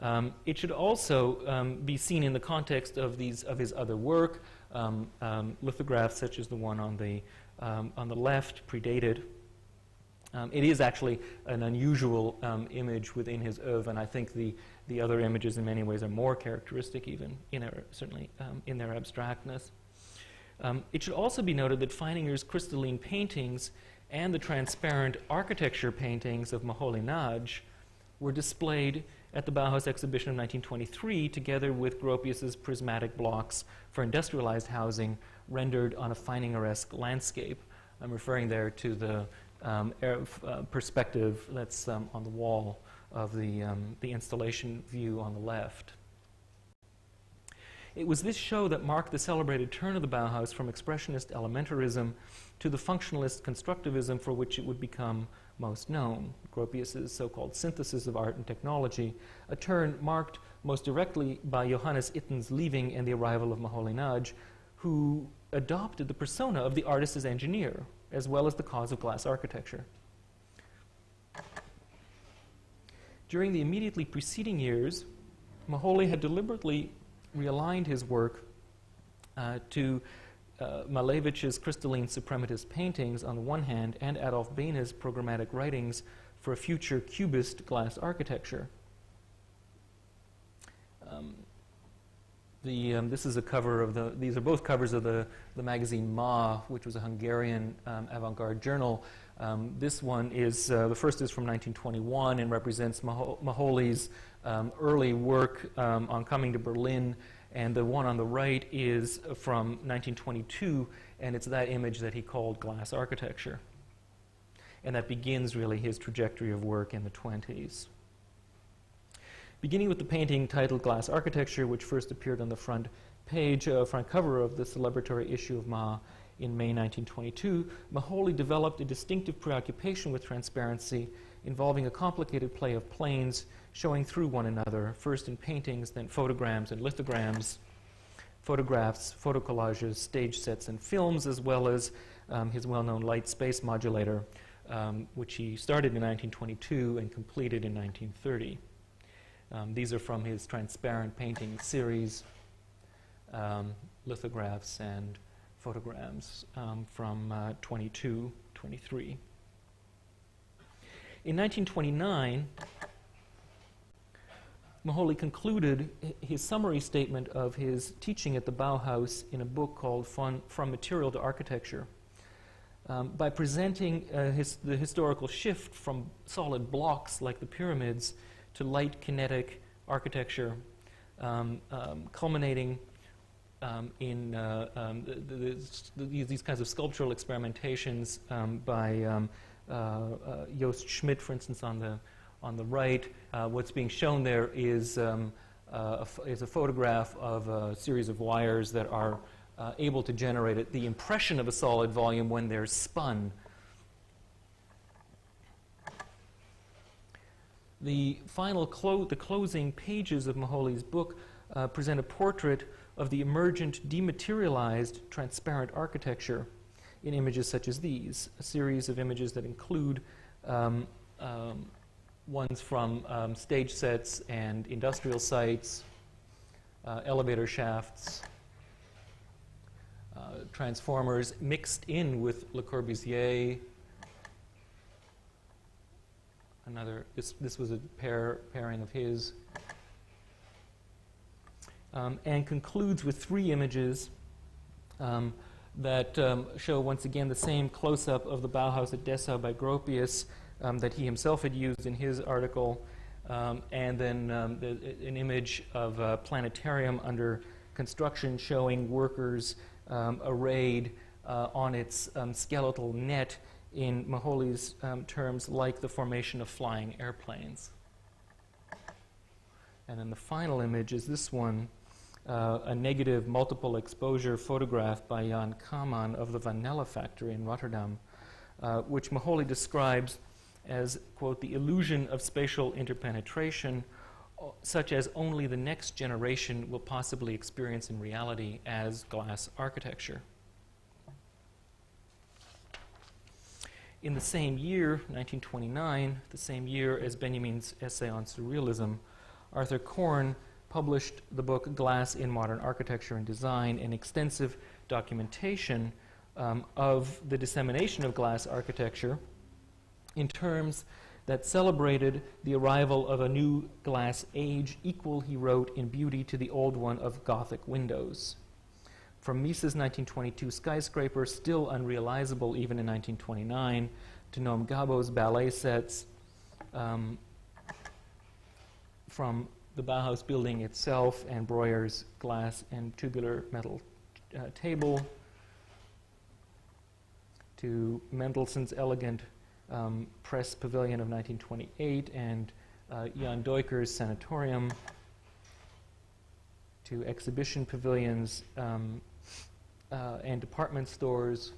Um, it should also um, be seen in the context of these of his other work, um, um, lithographs such as the one on the um, on the left, predated. Um, it is actually an unusual um, image within his oeuvre, and I think the, the other images in many ways are more characteristic even, in their, certainly um, in their abstractness. Um, it should also be noted that Feininger's crystalline paintings and the transparent architecture paintings of Moholy-Nagy were displayed at the Bauhaus exhibition of nineteen twenty-three, together with Gropius's prismatic blocks for industrialized housing rendered on a Feininger-esque landscape. I'm referring there to the um, air, uh, perspective that's um, on the wall of the, um, the installation view on the left. It was this show that marked the celebrated turn of the Bauhaus from expressionist elementarism to the functionalist constructivism for which it would become most known, Gropius's so-called synthesis of art and technology, a turn marked most directly by Johannes Itten's leaving and the arrival of Moholy-Nagy, who adopted the persona of the artist as engineer, as well as the cause of glass architecture. During the immediately preceding years, Moholy had deliberately realigned his work uh, to uh, Malevich's crystalline suprematist paintings on the one hand and Adolf Behne's programmatic writings for a future cubist glass architecture. Um, the, um, this is a cover of the, these are both covers of the, the magazine Ma, which was a Hungarian um, avant-garde journal. Um, this one is, uh, the first is from nineteen twenty-one and represents Moho Moholy's um, early work um, on coming to Berlin, and the one on the right is from nineteen twenty-two, and it's that image that he called glass architecture. And that begins really his trajectory of work in the twenties. Beginning with the painting titled Glass Architecture, which first appeared on the front page, uh, front cover of the celebratory issue of Ma, in May nineteen twenty-two, Moholy developed a distinctive preoccupation with transparency involving a complicated play of planes showing through one another, first in paintings, then photograms and lithograms, photographs, photocollages, stage sets, and films, as well as um, his well-known light space modulator, um, which he started in nineteen twenty-two and completed in nineteen thirty. Um, these are from his transparent painting series, um, lithographs, and photograms um, from uh, twenty-two, twenty-three. In nineteen twenty-nine, Moholy concluded his summary statement of his teaching at the Bauhaus in a book called From, From Material to Architecture um, by presenting uh, his, the historical shift from solid blocks like the pyramids to light kinetic architecture, um, um, culminating Um, in uh, um, the, the, the, these kinds of sculptural experimentations um, by um, uh, uh, Jost Schmidt, for instance, on the on the right. Uh, what's being shown there is um, uh, a is a photograph of a series of wires that are uh, able to generate it, the impression of a solid volume when they're spun. The final clo the closing pages of Moholy's book uh, present a portrait of the emergent, dematerialized, transparent architecture in images such as these, a series of images that include um, um, ones from um, stage sets and industrial sites, uh, elevator shafts, uh, transformers mixed in with Le Corbusier. Another, this, this was a pair, pairing of his. Um, and concludes with three images um, that um, show once again the same close-up of the Bauhaus at Dessau by Gropius um, that he himself had used in his article, um, and then um, the, an image of a planetarium under construction showing workers um, arrayed uh, on its um, skeletal net in Moholy's um, terms, like the formation of flying airplanes. And then the final image is this one, Uh, a negative multiple exposure photograph by Jan Kaman of the Vanella factory in Rotterdam, uh, which Moholy describes as, quote, the illusion of spatial interpenetration, uh, such as only the next generation will possibly experience in reality as glass architecture. In the same year, nineteen twenty-nine, the same year as Benjamin's essay on surrealism, Arthur Korn published the book Glass in Modern Architecture and Design, an extensive documentation um, of the dissemination of glass architecture in terms that celebrated the arrival of a new glass age equal, he wrote, in beauty to the old one of Gothic windows. From Mises' nineteen twenty-two skyscraper, still unrealizable even in nineteen twenty-nine, to Noam Gabo's ballet sets, um, from the Bauhaus building itself and Breuer's glass and tubular metal uh, table to Mendelssohn's elegant um, press pavilion of nineteen twenty-eight and uh, Jan Duyker's sanatorium, to exhibition pavilions um, uh, and department stores,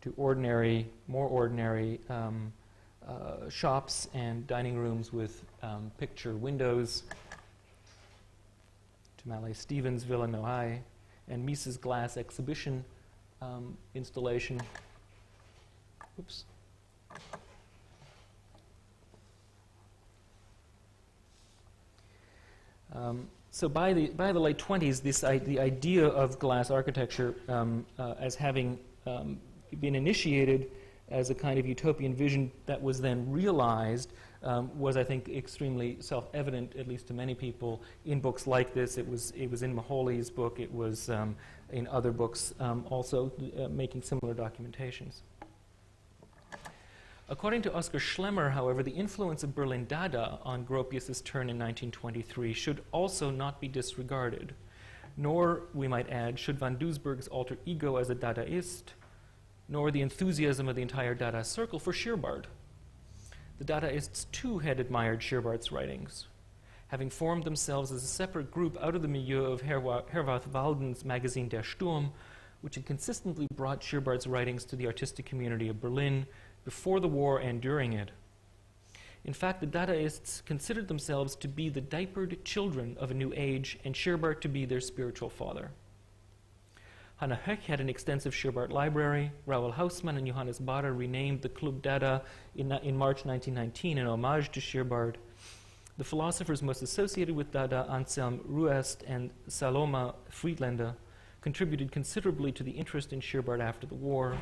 to ordinary, more ordinary um, uh, shops and dining rooms with um, picture windows, to Mallet Stevens' Villa Noailles and Mises' glass exhibition um, installation. Oops. Um, so by the by the late twenties, this I the idea of glass architecture um, uh, as having um, been initiated as a kind of utopian vision that was then realized um, was, I think, extremely self-evident, at least to many people, in books like this. It was it was in Moholy's book. It was um, in other books um, also uh, making similar documentations. According to Oskar Schlemmer, however, the influence of Berlin Dada on Gropius's turn in nineteen twenty-three should also not be disregarded, nor, we might add, should van Doesburg's alter ego as a Dadaist, nor the enthusiasm of the entire Dada circle for Scheerbart. The Dadaists, too, had admired Scheerbart's writings, having formed themselves as a separate group out of the milieu of Herwarth Walden's magazine Der Sturm, which had consistently brought Scheerbart's writings to the artistic community of Berlin before the war and during it. In fact, the Dadaists considered themselves to be the diapered children of a new age and Scheerbart to be their spiritual father. Hannah Höck had an extensive Scheerbart library. Raoul Hausmann and Johannes Bader renamed the Club Dada in, in March nineteen nineteen in homage to Scheerbart. The philosophers most associated with Dada, Anselm Ruest and Saloma Friedländer, contributed considerably to the interest in Scheerbart after the war.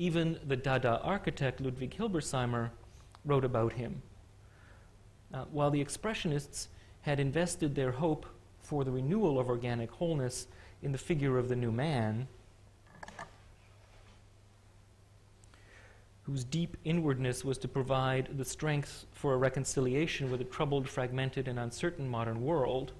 Even the Dada architect, Ludwig Hilberseimer, wrote about him. Uh, while the Expressionists had invested their hope for the renewal of organic wholeness in the figure of the new man, whose deep inwardness was to provide the strength for a reconciliation with a troubled, fragmented, and uncertain modern world.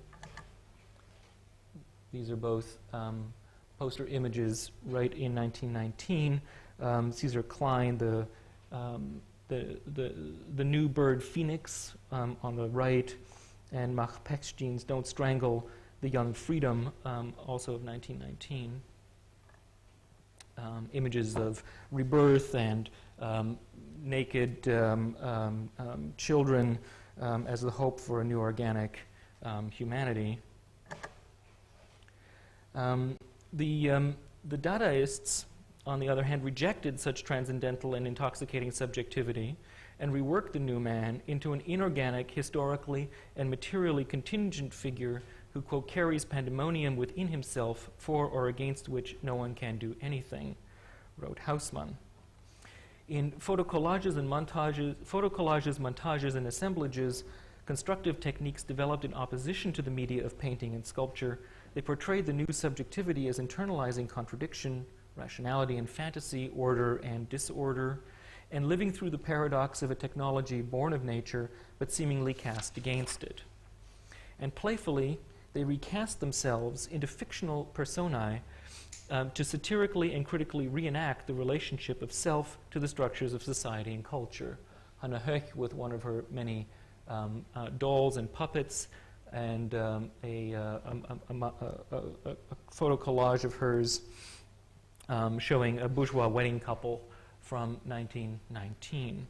These are both um, poster images right in nineteen nineteen. Um, Cesar Klein, the, um, the, the, the new bird phoenix um, on the right, and Mach Pechstein's Don't Strangle the Young Freedom, um, also of nineteen nineteen. Um, images of rebirth and um, naked um, um, um, children um, as the hope for a new organic um, humanity. Um, the, um, the Dadaists, on the other hand, rejected such transcendental and intoxicating subjectivity and reworked the new man into an inorganic, historically and materially contingent figure who, quote, carries pandemonium within himself for or against which no one can do anything, wrote Hausmann. In photocollages and montages, photocollages, montages and assemblages, constructive techniques developed in opposition to the media of painting and sculpture, they portrayed the new subjectivity as internalizing contradiction, rationality and fantasy, order and disorder, and living through the paradox of a technology born of nature but seemingly cast against it. And playfully, they recast themselves into fictional personae um, to satirically and critically reenact the relationship of self to the structures of society and culture. Hannah Höck with one of her many um, uh, dolls and puppets, and um, a, uh, a, a, a, a, a photo collage of hers Um, showing a bourgeois wedding couple from nineteen nineteen.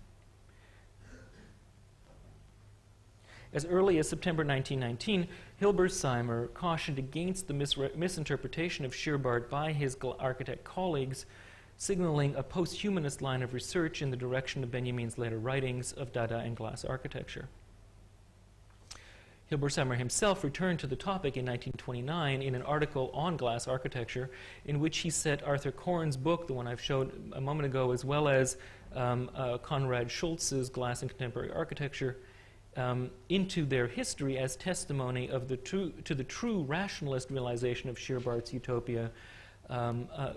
As early as September nineteen nineteen, Hilbersheimer cautioned against the misre misinterpretation of Scheerbart by his architect colleagues, signaling a post-humanist line of research in the direction of Benjamin's later writings of Dada and glass architecture. Hilbersheimer himself returned to the topic in nineteen twenty-nine in an article on glass architecture in which he set Arthur Korn's book, the one I've showed a moment ago, as well as um, uh, Conrad Schulz's Glass and Contemporary Architecture, um, into their history as testimony of the true, to the true rationalist realization of Scheerbart's utopia, um, uh,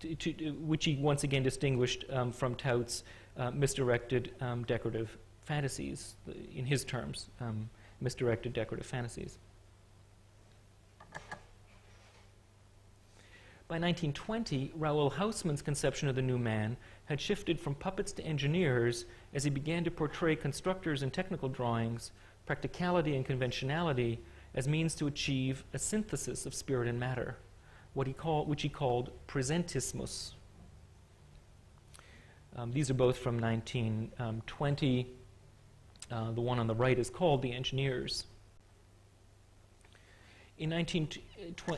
to, to, which he once again distinguished um, from Taut's uh, misdirected um, decorative fantasies, in his terms, um, misdirected decorative fantasies. By nineteen twenty, Raoul Hausmann's conception of the new man had shifted from puppets to engineers as he began to portray constructors in technical drawings, practicality and conventionality as means to achieve a synthesis of spirit and matter, what he call, which he called presentismus. Um, these are both from nineteen twenty. Uh, the one on the right is called The Engineers. In, nineteen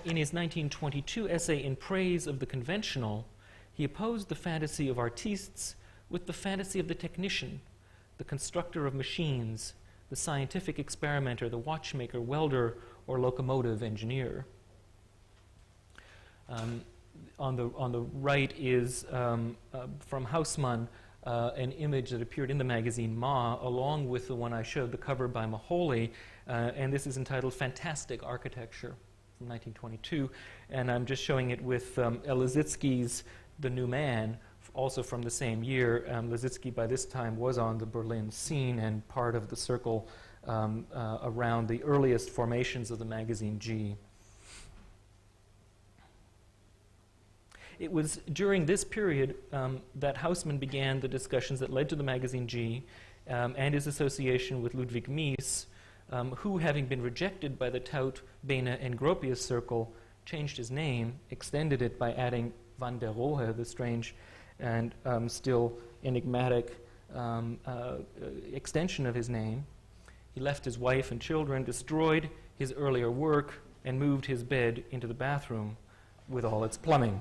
in his nineteen twenty-two essay In Praise of the Conventional, he opposed the fantasy of artistes with the fantasy of the technician, the constructor of machines, the scientific experimenter, the watchmaker, welder, or locomotive engineer. Um, on, the, on the right is, um, uh, from Hausmann, Uh, an image that appeared in the magazine Ma, along with the one I showed, the cover by Moholy, uh, and this is entitled Fantastic Architecture from nineteen twenty-two, and I'm just showing it with um, Elizitsky's The New Man, also from the same year. Um, Elizitsky by this time was on the Berlin scene and part of the circle um, uh, around the earliest formations of the magazine G. It was during this period um, that Hausmann began the discussions that led to the magazine G, um, and his association with Ludwig Mies, um, who, having been rejected by the Taut, Behne, and Gropius circle, changed his name, extended it by adding van der Rohe, the strange and um, still enigmatic um, uh, extension of his name. He left his wife and children, destroyed his earlier work, and moved his bed into the bathroom with all its plumbing.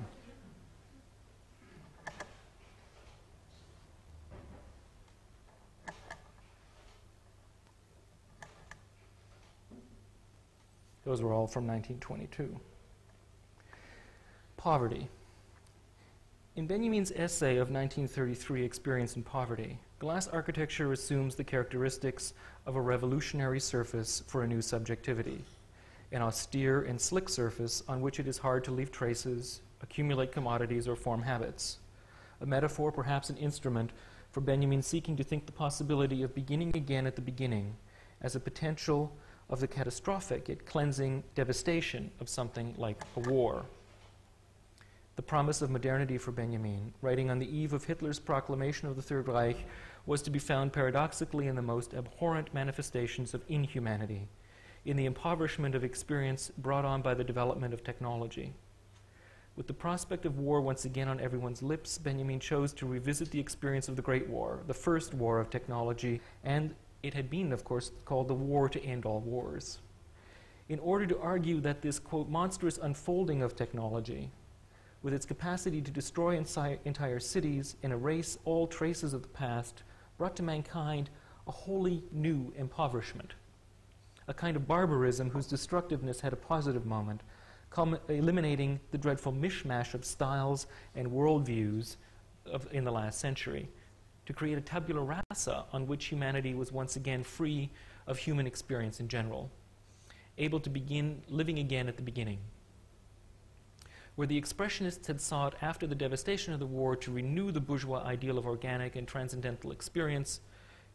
Those were all from nineteen twenty-two. Poverty. In Benjamin's essay of nineteen thirty-three, Experience in Poverty, glass architecture assumes the characteristics of a revolutionary surface for a new subjectivity, an austere and slick surface on which it is hard to leave traces, accumulate commodities, or form habits. A metaphor, perhaps an instrument, for Benjamin seeking to think the possibility of beginning again at the beginning as a potential of the catastrophic, yet cleansing devastation of something like a war. The promise of modernity for Benjamin, writing on the eve of Hitler's proclamation of the Third Reich, was to be found paradoxically in the most abhorrent manifestations of inhumanity, in the impoverishment of experience brought on by the development of technology. With the prospect of war once again on everyone's lips, Benjamin chose to revisit the experience of the Great War, the first war of technology, and it had been, of course, called the War to End All Wars. In order to argue that this, quote, monstrous unfolding of technology, with its capacity to destroy entire cities and erase all traces of the past, brought to mankind a wholly new impoverishment, a kind of barbarism whose destructiveness had a positive moment, eliminating the dreadful mishmash of styles and worldviews of, in the last century, to create a tabula rasa on which humanity was once again free of human experience in general, able to begin living again at the beginning. Where the expressionists had sought, after the devastation of the war, to renew the bourgeois ideal of organic and transcendental experience,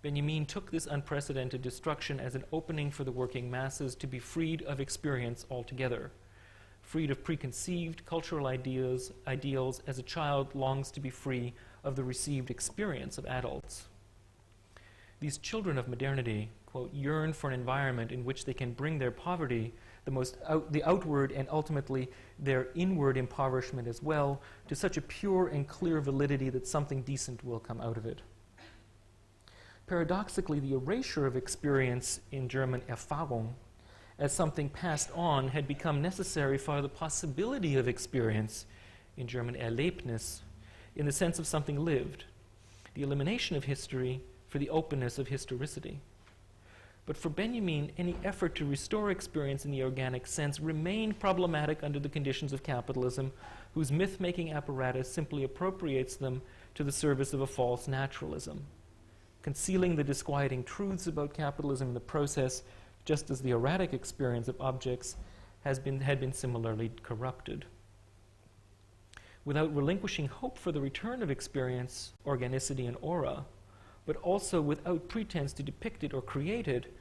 Benjamin took this unprecedented destruction as an opening for the working masses to be freed of experience altogether, freed of preconceived cultural ideas, ideals as a child longs to be free of the received experience of adults. These children of modernity, quote, yearn for an environment in which they can bring their poverty, the, most out, the outward and ultimately their inward impoverishment as well, to such a pure and clear validity that something decent will come out of it. Paradoxically, the erasure of experience, in German Erfahrung, as something passed on, had become necessary for the possibility of experience, in German Erlebnis, in the sense of something lived, the elimination of history for the openness of historicity. But for Benjamin, any effort to restore experience in the organic sense remained problematic under the conditions of capitalism, whose myth-making apparatus simply appropriates them to the service of a false naturalism, concealing the disquieting truths about capitalism in the process, just as the erratic experience of objects has been, had been similarly corrupted. Without relinquishing hope for the return of experience, organicity, and aura, but also without pretense to depict it or create it,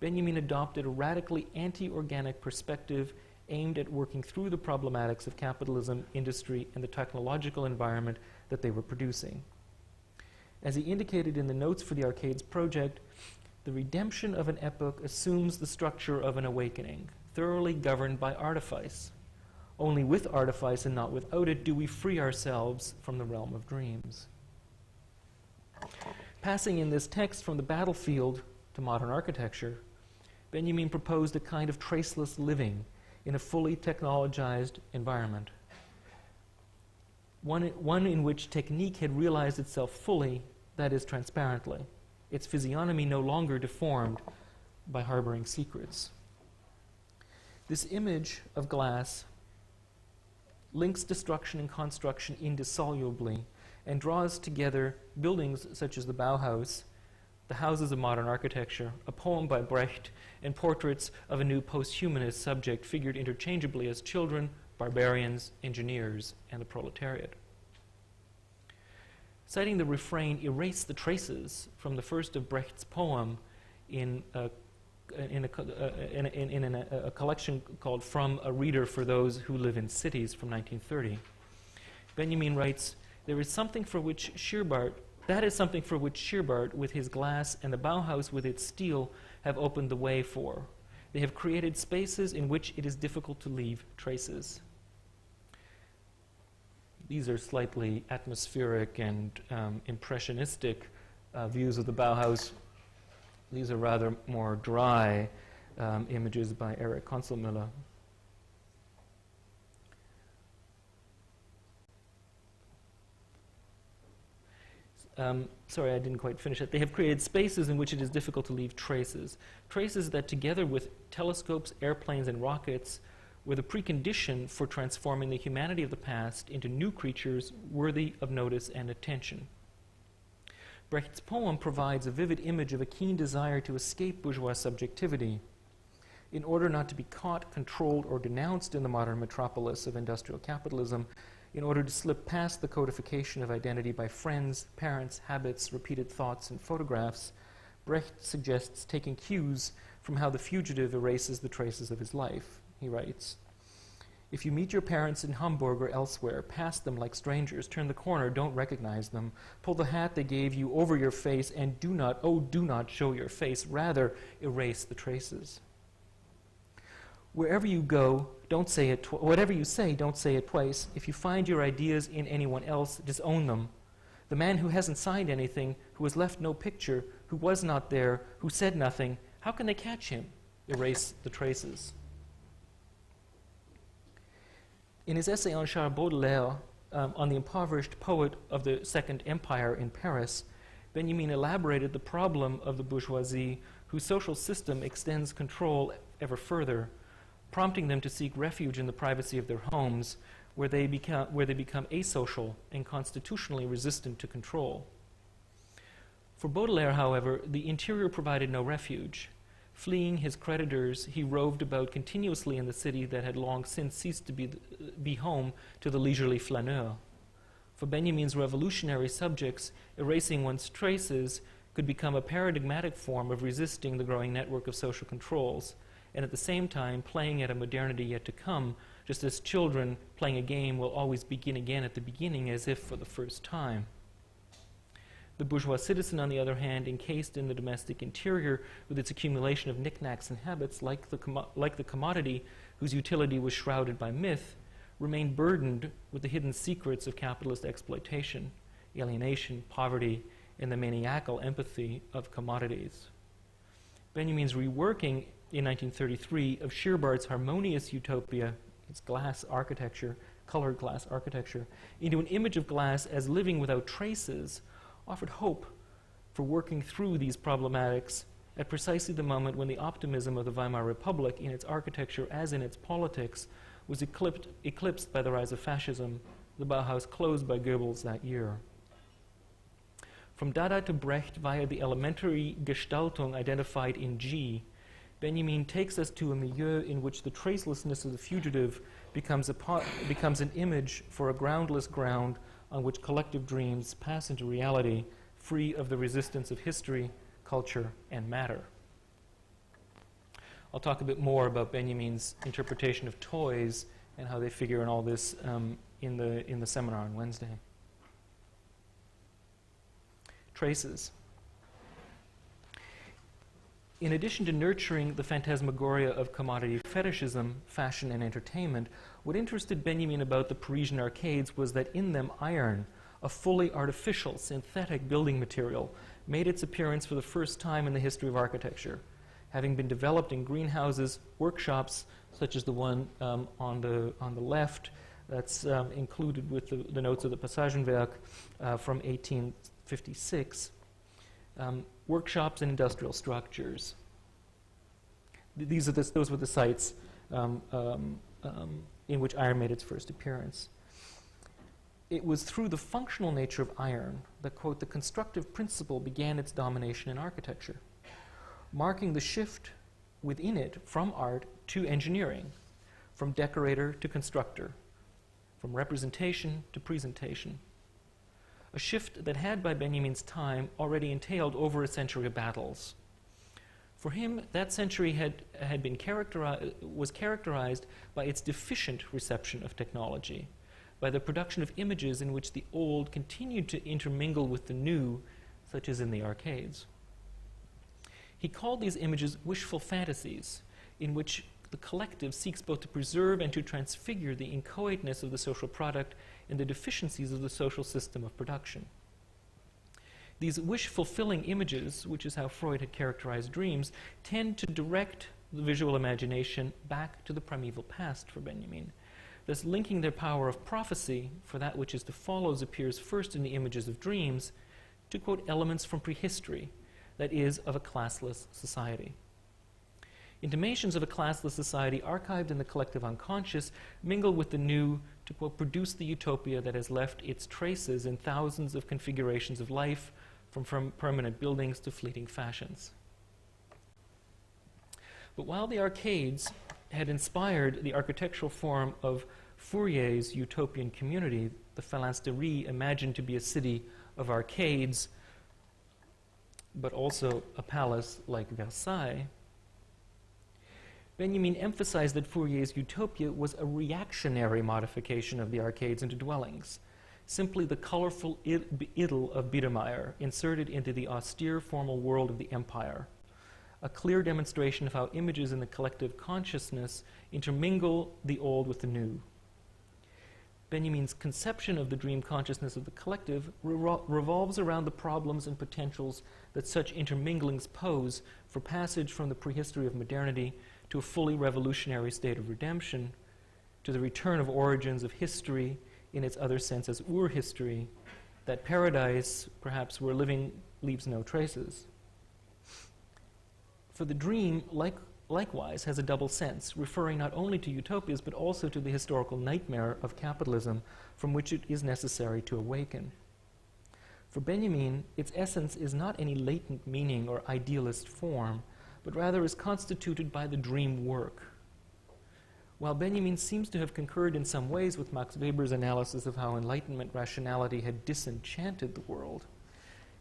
Benjamin adopted a radically anti-organic perspective aimed at working through the problematics of capitalism, industry, and the technological environment that they were producing. As he indicated in the notes for the Arcades project, the redemption of an epoch assumes the structure of an awakening, thoroughly governed by artifice. Only with artifice and not without it do we free ourselves from the realm of dreams. Passing in this text from the battlefield to modern architecture, Benjamin proposed a kind of traceless living in a fully technologized environment, one, one in which technique had realized itself fully, that is, transparently, its physiognomy no longer deformed by harboring secrets. This image of glass links destruction and construction indissolubly and draws together buildings such as the Bauhaus, the Houses of Modern Architecture, a poem by Brecht, and portraits of a new post-humanist subject figured interchangeably as children, barbarians, engineers, and the proletariat. Citing the refrain, "Erase the traces," from the first of Brecht's poem in a, in a, uh, in a, in a, in a collection called From a Reader for Those Who Live in Cities from nineteen thirty, Benjamin writes, "There is something for which Scheerbart That is something for which Scheerbart, with his glass, and the Bauhaus, with its steel, have opened the way for. They have created spaces in which it is difficult to leave traces." These are slightly atmospheric and um, impressionistic uh, views of the Bauhaus. These are rather more dry um, images by Erich Konzelmüller. Um, sorry, I didn't quite finish it. They have created spaces in which it is difficult to leave traces. Traces that, together with telescopes, airplanes, and rockets, were the precondition for transforming the humanity of the past into new creatures worthy of notice and attention. Brecht's poem provides a vivid image of a keen desire to escape bourgeois subjectivity in order not to be caught, controlled, or denounced in the modern metropolis of industrial capitalism, in order to slip past the codification of identity by friends, parents, habits, repeated thoughts, and photographs. Brecht suggests taking cues from how the fugitive erases the traces of his life. He writes, "If you meet your parents in Hamburg or elsewhere, pass them like strangers, turn the corner, don't recognize them, pull the hat they gave you over your face, and do not, oh, do not show your face, rather erase the traces. Wherever you go, don't say it tw whatever you say, don't say it twice. If you find your ideas in anyone else, disown them. The man who hasn't signed anything, who has left no picture, who was not there, who said nothing, how can they catch him? Erase the traces." In his essay on Charles Baudelaire, um, on the impoverished poet of the Second Empire in Paris, Benjamin elaborated the problem of the bourgeoisie, whose social system extends control ever further, prompting them to seek refuge in the privacy of their homes, where they become, where they become asocial and constitutionally resistant to control. For Baudelaire, however, the interior provided no refuge. Fleeing his creditors, he roved about continuously in the city that had long since ceased to be, th be home to the leisurely flaneur. For Benjamin's revolutionary subjects, erasing one's traces could become a paradigmatic form of resisting the growing network of social controls, and at the same time playing at a modernity yet to come, just as children playing a game will always begin again at the beginning as if for the first time. The bourgeois citizen, on the other hand, encased in the domestic interior with its accumulation of knickknacks and habits, like the, commo like the commodity whose utility was shrouded by myth, remained burdened with the hidden secrets of capitalist exploitation, alienation, poverty, and the maniacal empathy of commodities. Benjamin's reworking in nineteen thirty-three of Scheerbart's harmonious utopia, its glass architecture, colored glass architecture, into an image of glass as living without traces, offered hope for working through these problematics at precisely the moment when the optimism of the Weimar Republic, in its architecture as in its politics, was eclipsed, eclipsed by the rise of fascism, the Bauhaus closed by Goebbels that year. From Dada to Brecht via the elementary Gestaltung identified in G, Benjamin takes us to a milieu in which the tracelessness of the fugitive becomes, a becomes an image for a groundless ground on which collective dreams pass into reality free of the resistance of history, culture, and matter. I'll talk a bit more about Benjamin's interpretation of toys and how they figure in all this um, in the, in the seminar on Wednesday. Traces. In addition to nurturing the phantasmagoria of commodity fetishism, fashion, and entertainment, what interested Benjamin about the Parisian arcades was that in them iron, a fully artificial, synthetic building material, made its appearance for the first time in the history of architecture, having been developed in greenhouses, workshops, such as the one um, on, the, on the left that's um, included with the, the notes of the Passagenwerk uh, from eighteen fifty-six. Um, workshops and industrial structures. These are the, those were the sites um, um, um, in which iron made its first appearance. It was through the functional nature of iron that, quote, the constructive principle began its domination in architecture, marking the shift within it from art to engineering, from decorator to constructor, from representation to presentation. A shift that had, by Benjamin's time, already entailed over a century of battles. For him, that century had, had been characteri- was characterized by its deficient reception of technology, by the production of images in which the old continued to intermingle with the new, such as in the arcades. He called these images wishful fantasies, in which the collective seeks both to preserve and to transfigure the inchoateness of the social product and the deficiencies of the social system of production. These wish-fulfilling images, which is how Freud had characterized dreams, tend to direct the visual imagination back to the primeval past for Benjamin, thus linking their power of prophecy, for that which is to follow appears first in the images of dreams, to, quote, elements from prehistory, that is, of a classless society. Intimations of a classless society archived in the collective unconscious mingle with the new to, quote, produce the utopia that has left its traces in thousands of configurations of life, from, from permanent buildings to fleeting fashions. But while the arcades had inspired the architectural form of Fourier's utopian community, the phalansterie imagined to be a city of arcades, but also a palace like Versailles, Benjamin emphasized that Fourier's utopia was a reactionary modification of the arcades into dwellings, simply the colorful idyll of Biedermeier inserted into the austere formal world of the empire, a clear demonstration of how images in the collective consciousness intermingle the old with the new. Benjamin's conception of the dream consciousness of the collective revol revolves around the problems and potentials that such interminglings pose for passage from the prehistory of modernity to a fully revolutionary state of redemption, to the return of origins of history in its other sense as ur-history, that paradise, perhaps where living leaves no traces. For the dream, like likewise, has a double sense, referring not only to utopias, but also to the historical nightmare of capitalism from which it is necessary to awaken. For Benjamin, its essence is not any latent meaning or idealist form, but rather is constituted by the dream work. While Benjamin seems to have concurred in some ways with Max Weber's analysis of how Enlightenment rationality had disenchanted the world,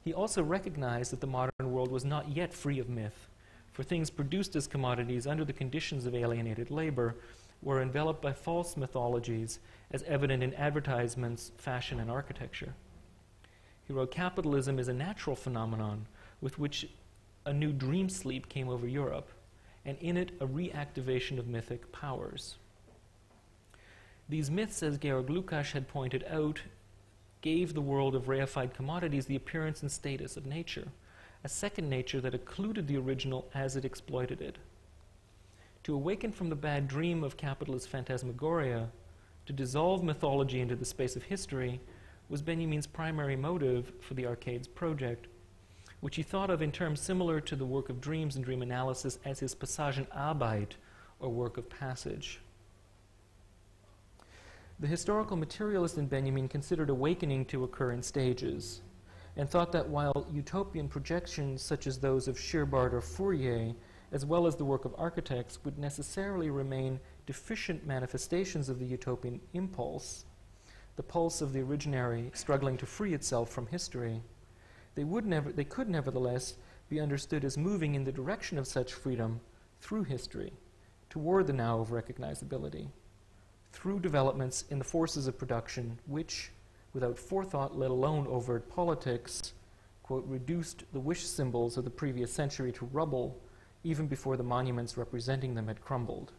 he also recognized that the modern world was not yet free of myth, for things produced as commodities under the conditions of alienated labor were enveloped by false mythologies, as evident in advertisements, fashion, and architecture. He wrote, "Capitalism is a natural phenomenon with which a new dream sleep came over Europe, and in it a reactivation of mythic powers." These myths, as Georg Lukács had pointed out, gave the world of reified commodities the appearance and status of nature, a second nature that occluded the original as it exploited it. To awaken from the bad dream of capitalist phantasmagoria, to dissolve mythology into the space of history, was Benjamin's primary motive for the arcade's project, which he thought of in terms similar to the work of dreams and dream analysis as his Passagenarbeit, or work of passage. The historical materialist in Benjamin considered awakening to occur in stages, and thought that while utopian projections such as those of Scheerbart or Fourier, as well as the work of architects, would necessarily remain deficient manifestations of the utopian impulse, the pulse of the originary struggling to free itself from history, they would never, they could nevertheless be understood as moving in the direction of such freedom through history, toward the now of recognizability, through developments in the forces of production which, without forethought, let alone overt politics, quote, reduced the wish symbols of the previous century to rubble even before the monuments representing them had crumbled.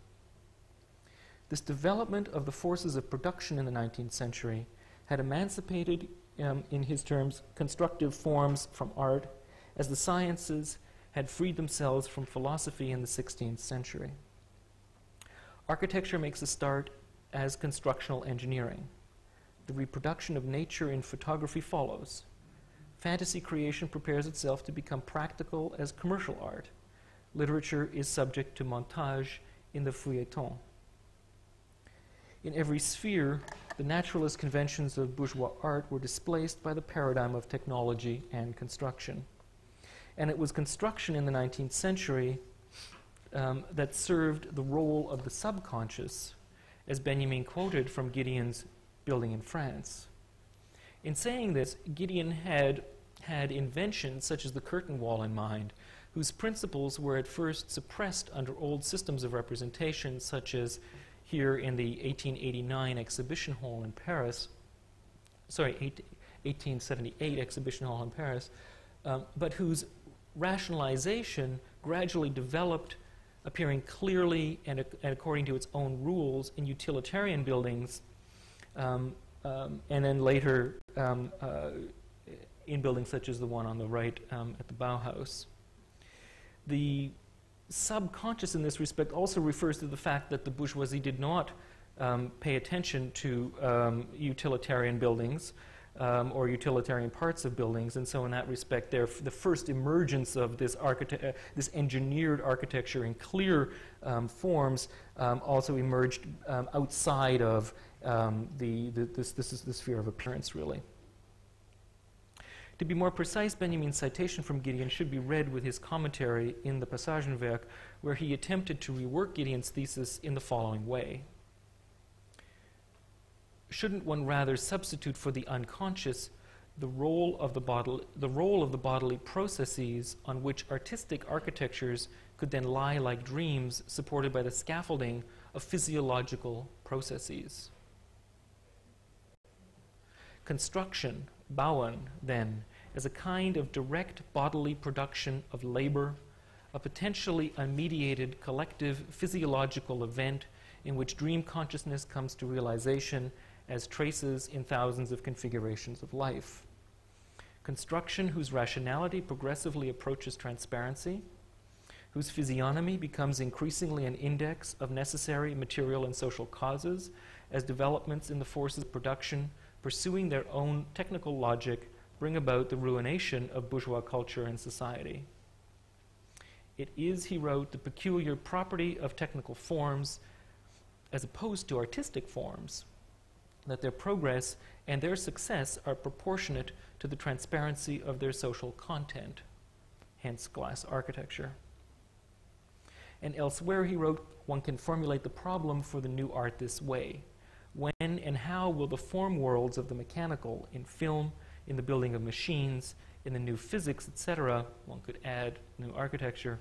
This development of the forces of production in the nineteenth century had emancipated, um, in his terms, constructive forms from art, as the sciences had freed themselves from philosophy in the sixteenth century. Architecture makes a start as constructional engineering. The reproduction of nature in photography follows. Fantasy creation prepares itself to become practical as commercial art. Literature is subject to montage in the feuilleton. In every sphere, the naturalist conventions of bourgeois art were displaced by the paradigm of technology and construction. And it was construction in the nineteenth century um, that served the role of the subconscious, as Benjamin quoted from Gideon's Building in France. In saying this, Gideon had, had inventions such as the curtain wall in mind, whose principles were at first suppressed under old systems of representation, such as here in the eighteen eighty-nine exhibition hall in Paris, sorry, eighteen seventy-eight exhibition hall in Paris, um, but whose rationalization gradually developed, appearing clearly and, ac and according to its own rules in utilitarian buildings, um, um, and then later um, uh, in buildings such as the one on the right um, at the Bauhaus. The subconscious in this respect also refers to the fact that the bourgeoisie did not um, pay attention to um, utilitarian buildings um, or utilitarian parts of buildings, and so in that respect, the first emergence of this, uh, this engineered architecture in clear um, forms um, also emerged um, outside of um, the, the, this, this is the sphere of appearance, really. To be more precise, Benjamin's citation from Gideon should be read with his commentary in the Passagenwerk, where he attempted to rework Gideon's thesis in the following way. Shouldn't one rather substitute for the unconscious the role of the, bodily, the, role of the bodily processes on which artistic architectures could then lie like dreams supported by the scaffolding of physiological processes? Construction, Bauen, then, as a kind of direct bodily production of labor, a potentially unmediated collective physiological event in which dream consciousness comes to realization as traces in thousands of configurations of life. Construction whose rationality progressively approaches transparency, whose physiognomy becomes increasingly an index of necessary material and social causes as developments in the forces of production pursuing their own technical logic, bring about the ruination of bourgeois culture and society. It is, he wrote, the peculiar property of technical forms, as opposed to artistic forms, that their progress and their success are proportionate to the transparency of their social content, hence glass architecture. And elsewhere, he wrote, one can formulate the problem for the new art this way. When and how will the form worlds of the mechanical, in film, in the building of machines, in the new physics, et cetera, one could add new architecture,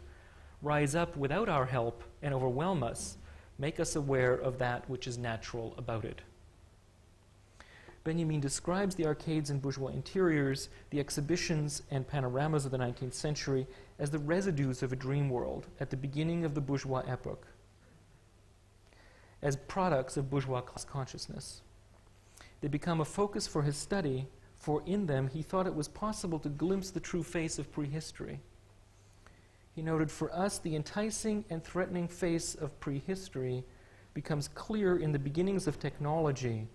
rise up without our help and overwhelm us, make us aware of that which is natural about it? Benjamin describes the arcades and bourgeois interiors, the exhibitions and panoramas of the nineteenth century as the residues of a dream world at the beginning of the bourgeois epoch, as products of bourgeois class consciousness. They become a focus for his study, for in them he thought it was possible to glimpse the true face of prehistory. He noted, for us, the enticing and threatening face of prehistory becomes clear in the beginnings of technology.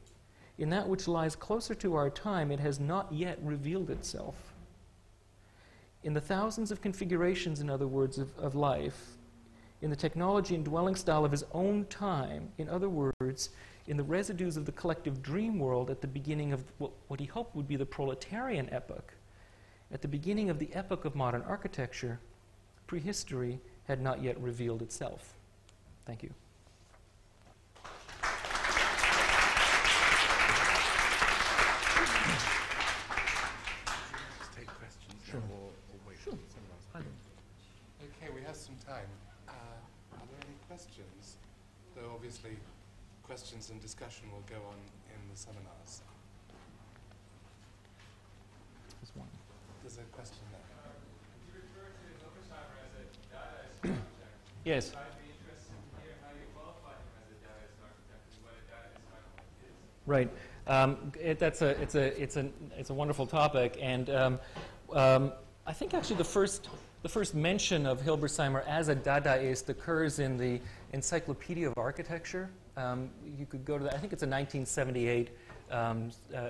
In that which lies closer to our time, it has not yet revealed itself. In the thousands of configurations, in other words, of, of life, in the technology and dwelling style of his own time, in other words, in the residues of the collective dream world at the beginning of what, what he hoped would be the proletarian epoch, at the beginning of the epoch of modern architecture, prehistory had not yet revealed itself. Thank you. Let's take questions. Sure. We'll, we'll wait. Sure. Okay, we have some time. Uh, are there any questions? Though obviously, questions and discussion will go on in the seminars. There's one. There's a question there. Could you refer to Hilbersheimer as a Dadaist architect? Yes. I'd be interested to hear how you qualify him as a Dadaist architect and what a Dadaist architect is. Right. Um, it, that's a it's a it's a it's a wonderful topic, and um, um, I think actually the first the first mention of Hilbersheimer as a Dadaist occurs in the Encyclopedia of Architecture. Um, you could go to that. I think it's a nineteen seventy-eight um, uh,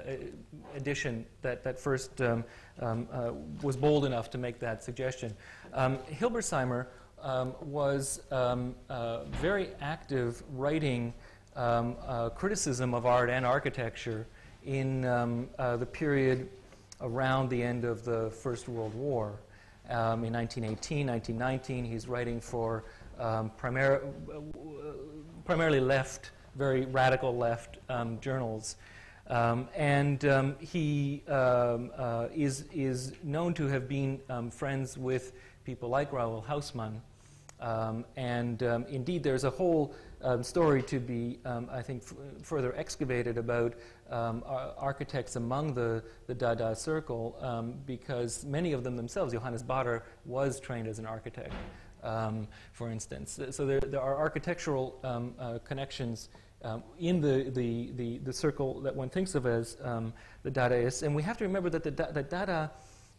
edition that that first um, um, uh, was bold enough to make that suggestion. Um, Hilbersheimer um, was um, uh, very active writing. Um, uh, criticism of art and architecture in um, uh, the period around the end of the First World War. Um, in nineteen eighteen, nineteen nineteen, he's writing for um, primar primarily left, very radical left um, journals. Um, and um, he um, uh, is, is known to have been um, friends with people like Raoul Hausmann. Um, and um, indeed, there's a whole Um, story to be, um, I think, f further excavated about um, ar architects among the, the Dada circle, um, because many of them themselves, Johannes Bader was trained as an architect, um, for instance. So there, there are architectural um, uh, connections um, in the, the, the, the circle that one thinks of as um, the Dadaists. And we have to remember that the, da the Dada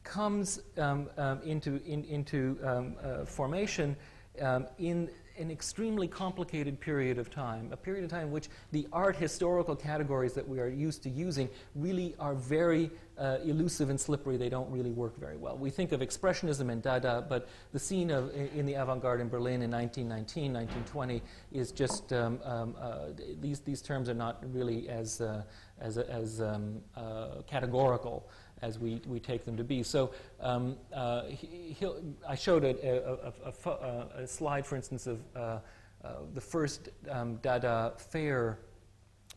comes um, um, into, in, into um, uh, formation um, in an extremely complicated period of time, a period of time in which the art historical categories that we are used to using really are very uh, elusive and slippery. They don't really work very well. We think of Expressionism and Dada, but the scene of, in the avant-garde in Berlin in nineteen nineteen, nineteen twenty is just, um, um, uh, these, these terms are not really as, uh, as, as um, uh, categorical as we, we take them to be. So um, uh, he, he'll, I showed a, a, a, a, a slide, for instance, of uh, uh, the first um, Dada fair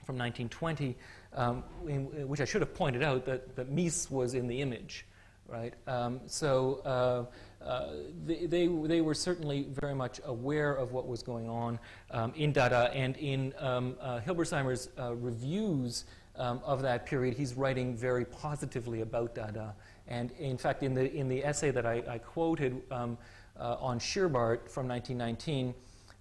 from nineteen twenty, um, in, in which I should have pointed out that, that Mies was in the image, right? Um, so uh, uh, they, they, they were certainly very much aware of what was going on um, in Dada, and in um, uh, Hilbersheimer's uh, reviews Um, of that period, he's writing very positively about Dada. And in fact, in the, in the essay that I, I quoted um, uh, on Scheerbart from nineteen nineteen,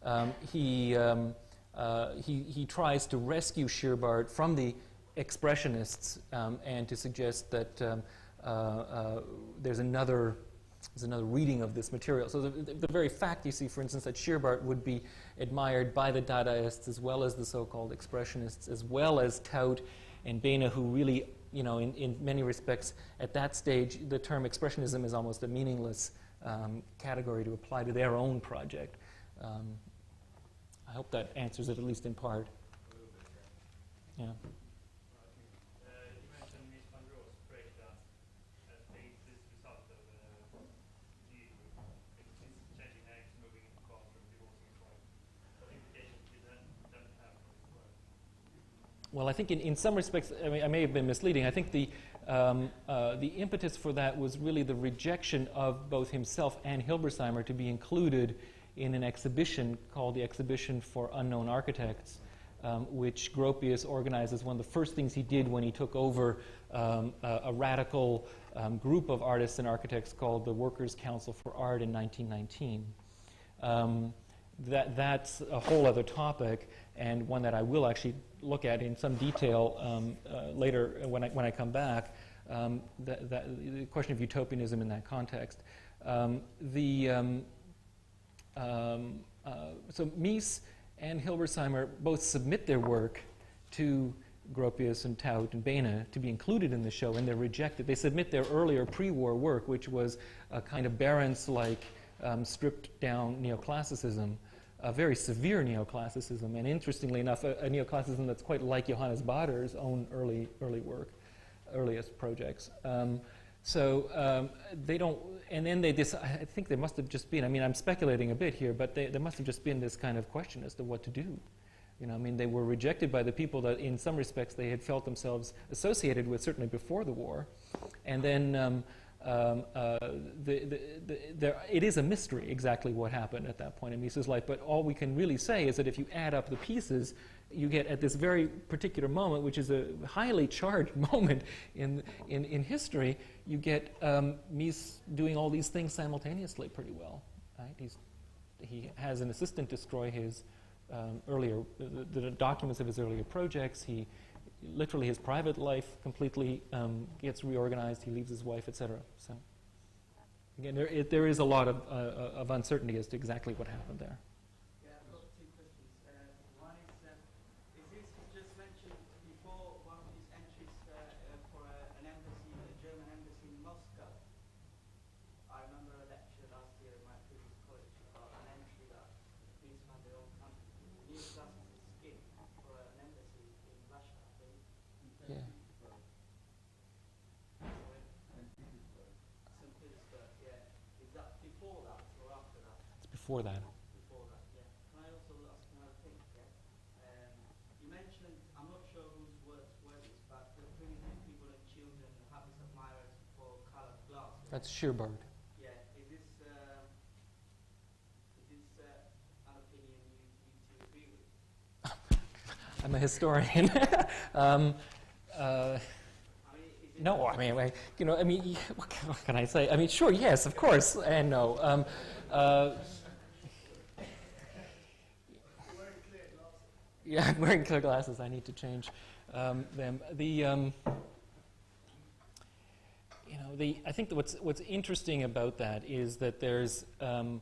um, he, um, uh, he, he tries to rescue Scheerbart from the Expressionists um, and to suggest that um, uh, uh, there's another There's another reading of this material. So the, the very fact you see, for instance, that Scheerbart would be admired by the Dadaists as well as the so-called Expressionists, as well as Taut and Bena, who really, you know, in, in many respects, at that stage, the term Expressionism is almost a meaningless um, category to apply to their own project. Um, I hope that answers it, at least in part. Yeah. Well, I think in, in some respects, I, mean, I may have been misleading. I think the, um, uh, the impetus for that was really the rejection of both himself and Hilbersheimer to be included in an exhibition called the Exhibition for Unknown Architects, um, which Gropius organized as one of the first things he did when he took over um, a, a radical um, group of artists and architects called the Workers' Council for Art in nineteen nineteen. Um, that, that's a whole other topic, and one that I will actually look at in some detail um, uh, later when I, when I come back, um, that, that the question of utopianism in that context. Um, the, um, um, uh, so Mies and Hilbersheimer both submit their work to Gropius and Taut and Bena to be included in the show, and they're rejected. They submit their earlier pre-war work, which was a kind of Behrens-like um, stripped-down neoclassicism, a very severe neoclassicism, and interestingly enough, a, a neoclassicism that's quite like Johannes Bader's own early, early work, earliest projects. Um, so um, they don't, and then they decide, I think there must have just been, I mean, I'm speculating a bit here, but they, there must have just been this kind of question as to what to do. You know, I mean, they were rejected by the people that in some respects they had felt themselves associated with, certainly before the war. And then um, Um, uh, the, the, the, there, it is a mystery exactly what happened at that point in Mises' life, but all we can really say is that if you add up the pieces, you get at this very particular moment, which is a highly charged moment in, in, in history, you get um, Mises doing all these things simultaneously pretty well. Right? He's, he has an assistant destroy his um, earlier, the, the documents of his earlier projects. He literally his private life completely um, gets reorganized. He leaves his wife, et cetera. So again, there, it, there is a lot of, uh, of uncertainty as to exactly what happened there. Yeah, I've got two questions. Uh, one is, um, is this just mentioned before one of these entries uh, uh, for uh, an embassy, a German embassy in Moscow? I remember a lecture last year in my previous college about an entry that these from their own country, new classes of skin for an embassy in Russia. Yeah. Is that before that or after that? It's before that. Before that, yeah. Can I also ask another thing? Yeah? Um, you mentioned, I'm not sure whose words were this, but the primitive people and children have this admirers for colored glass. Right? That's Scheerbart. I'm a historian. um, uh, no, I mean, I, you know, I mean, what can, what can I say? I mean, sure, yes, of course, and no. Um, uh, yeah, I'm wearing clear glasses. I need to change um, them. The, um, you know, the. I think that what's what's interesting about that is that there's um,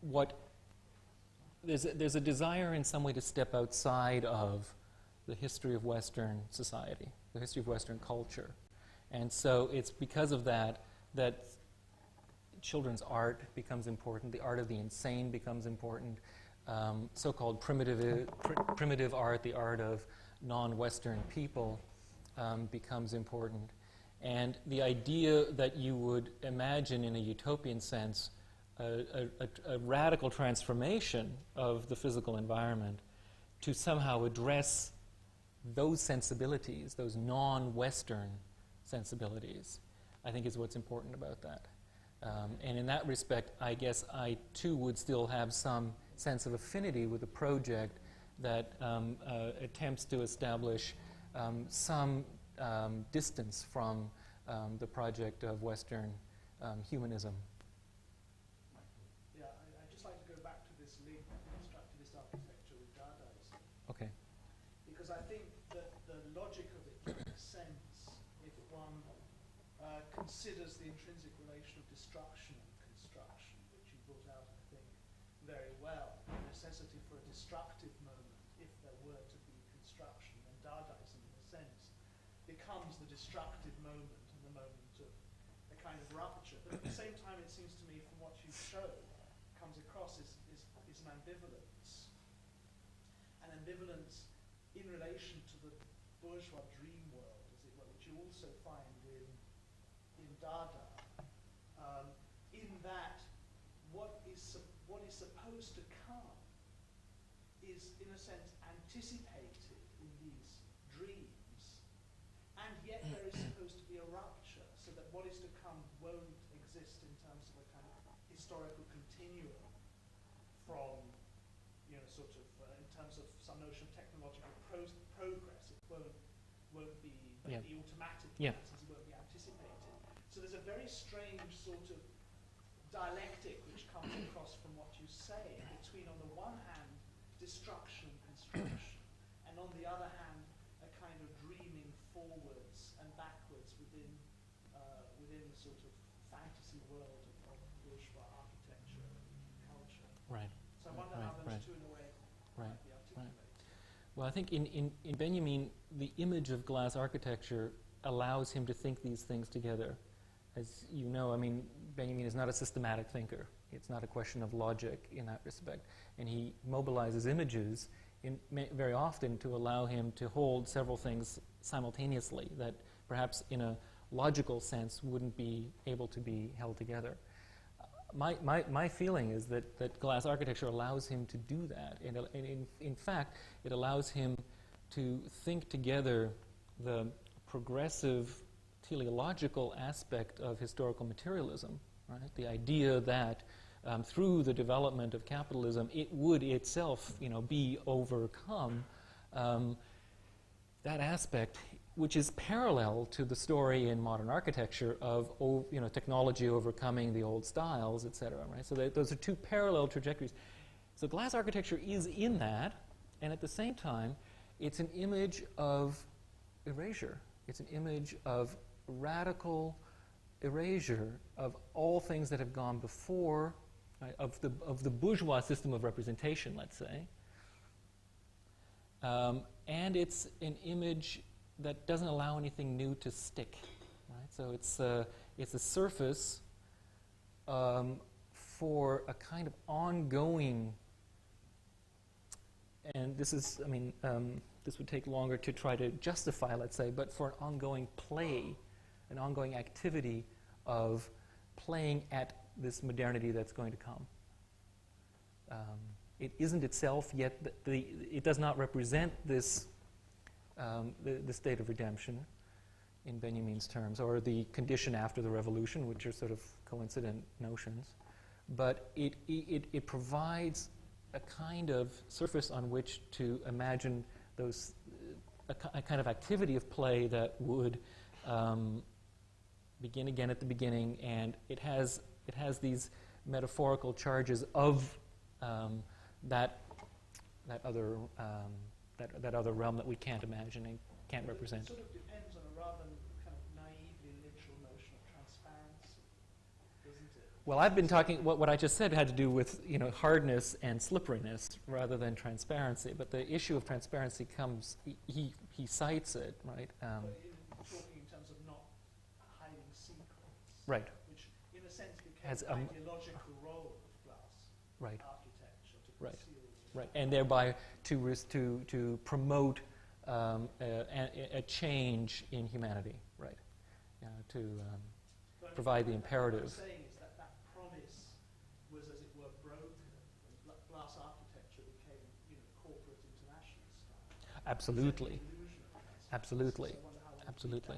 what. There's a, there's a desire in some way to step outside of the history of Western society, the history of Western culture. And so it's because of that that children's art becomes important, the art of the insane becomes important, um, so-called primitive, pr primitive art, the art of non-Western people um, becomes important. And the idea that you would imagine in a utopian sense A, a, a radical transformation of the physical environment to somehow address those sensibilities, those non-Western sensibilities, I think is what's important about that. Um, and in that respect, I guess I too would still have some sense of affinity with a project that um, uh, attempts to establish um, some um, distance from um, the project of Western um, humanism. I think that the logic of it makes sense if one uh, considers the intrinsic relation of destruction and construction, which you brought out, I think, very well. The necessity for a destructive moment, if there were to be construction, and Dadaism, in a sense, becomes the destructive moment and the moment of a kind of rupture. But at the same time, it seems to me, from what you show, comes across is, is, is an ambivalence. An ambivalence in relation to the bourgeois dream world, as it were, which you also find in, in Dada, um, in that what is, what is supposed to come is, in a sense, anticipated in these dreams, and yet there is supposed to be a rupture, so that what is to come won't exist in terms of a kind of historical continuum from, you know, sort of, uh, in terms of some notion of technological progress, it won't, won't be, yeah. be automatic, yeah. It won't be anticipated. So there's a very strange sort of dialectic which comes across from what you say between, on the one hand, destruction and construction, and on the other hand, a kind of dreaming forwards and backwards within, uh, within the sort of fantasy world of, of bourgeois architecture and culture. Right. So I wonder right, how those right. two, in a way, right. might be articulated. Well, I think in, in, in Benjamin, the image of glass architecture allows him to think these things together. As you know, I mean, Benjamin is not a systematic thinker. It's not a question of logic in that respect. And he mobilizes images in very often to allow him to hold several things simultaneously that perhaps in a logical sense wouldn't be able to be held together. My, my, my feeling is that, that glass architecture allows him to do that. And, and in, in fact, it allows him to think together the progressive teleological aspect of historical materialism, right? The idea that um, through the development of capitalism, it would itself, you know, be overcome. Um, that aspect, which is parallel to the story in modern architecture of old, you know, technology overcoming the old styles, et cetera, right? So that those are two parallel trajectories. So glass architecture is in that, and at the same time, it's an image of erasure. It's an image of radical erasure of all things that have gone before, right, of the of the bourgeois system of representation, let's say. Um, and it's an image that doesn't allow anything new to stick, right? So it's uh, it's a surface um, for a kind of ongoing. And this is, I mean, um, this would take longer to try to justify, let's say, but for an ongoing play, an ongoing activity of playing at this modernity that's going to come. Um, it isn't itself yet, th the, it does not represent this, um, the, the state of redemption in Benjamin's terms, or the condition after the revolution, which are sort of coincident notions, but it, it, it provides a kind of surface on which to imagine those, uh, a, a kind of activity of play that would um, begin again at the beginning, and it has it has these metaphorical charges of um, that that other um, that that other realm that we can't imagine and can't but represent. It sort of depends on a rather kind of naively literal notion of transparency, isn't it? Well, I've been talking, what, what I just said had to do with, you know, hardness and slipperiness rather than transparency, but the issue of transparency comes, he, he, he cites it, right? Um, but in talking in terms of not hiding secrets. Right. Which in a sense becomes an um, ideological role of glass right. architecture. To right, right, and thereby to, ris to, to promote um, a, a, a change in humanity, right, you know, to um, provide the imperative. Absolutely, absolutely, absolutely.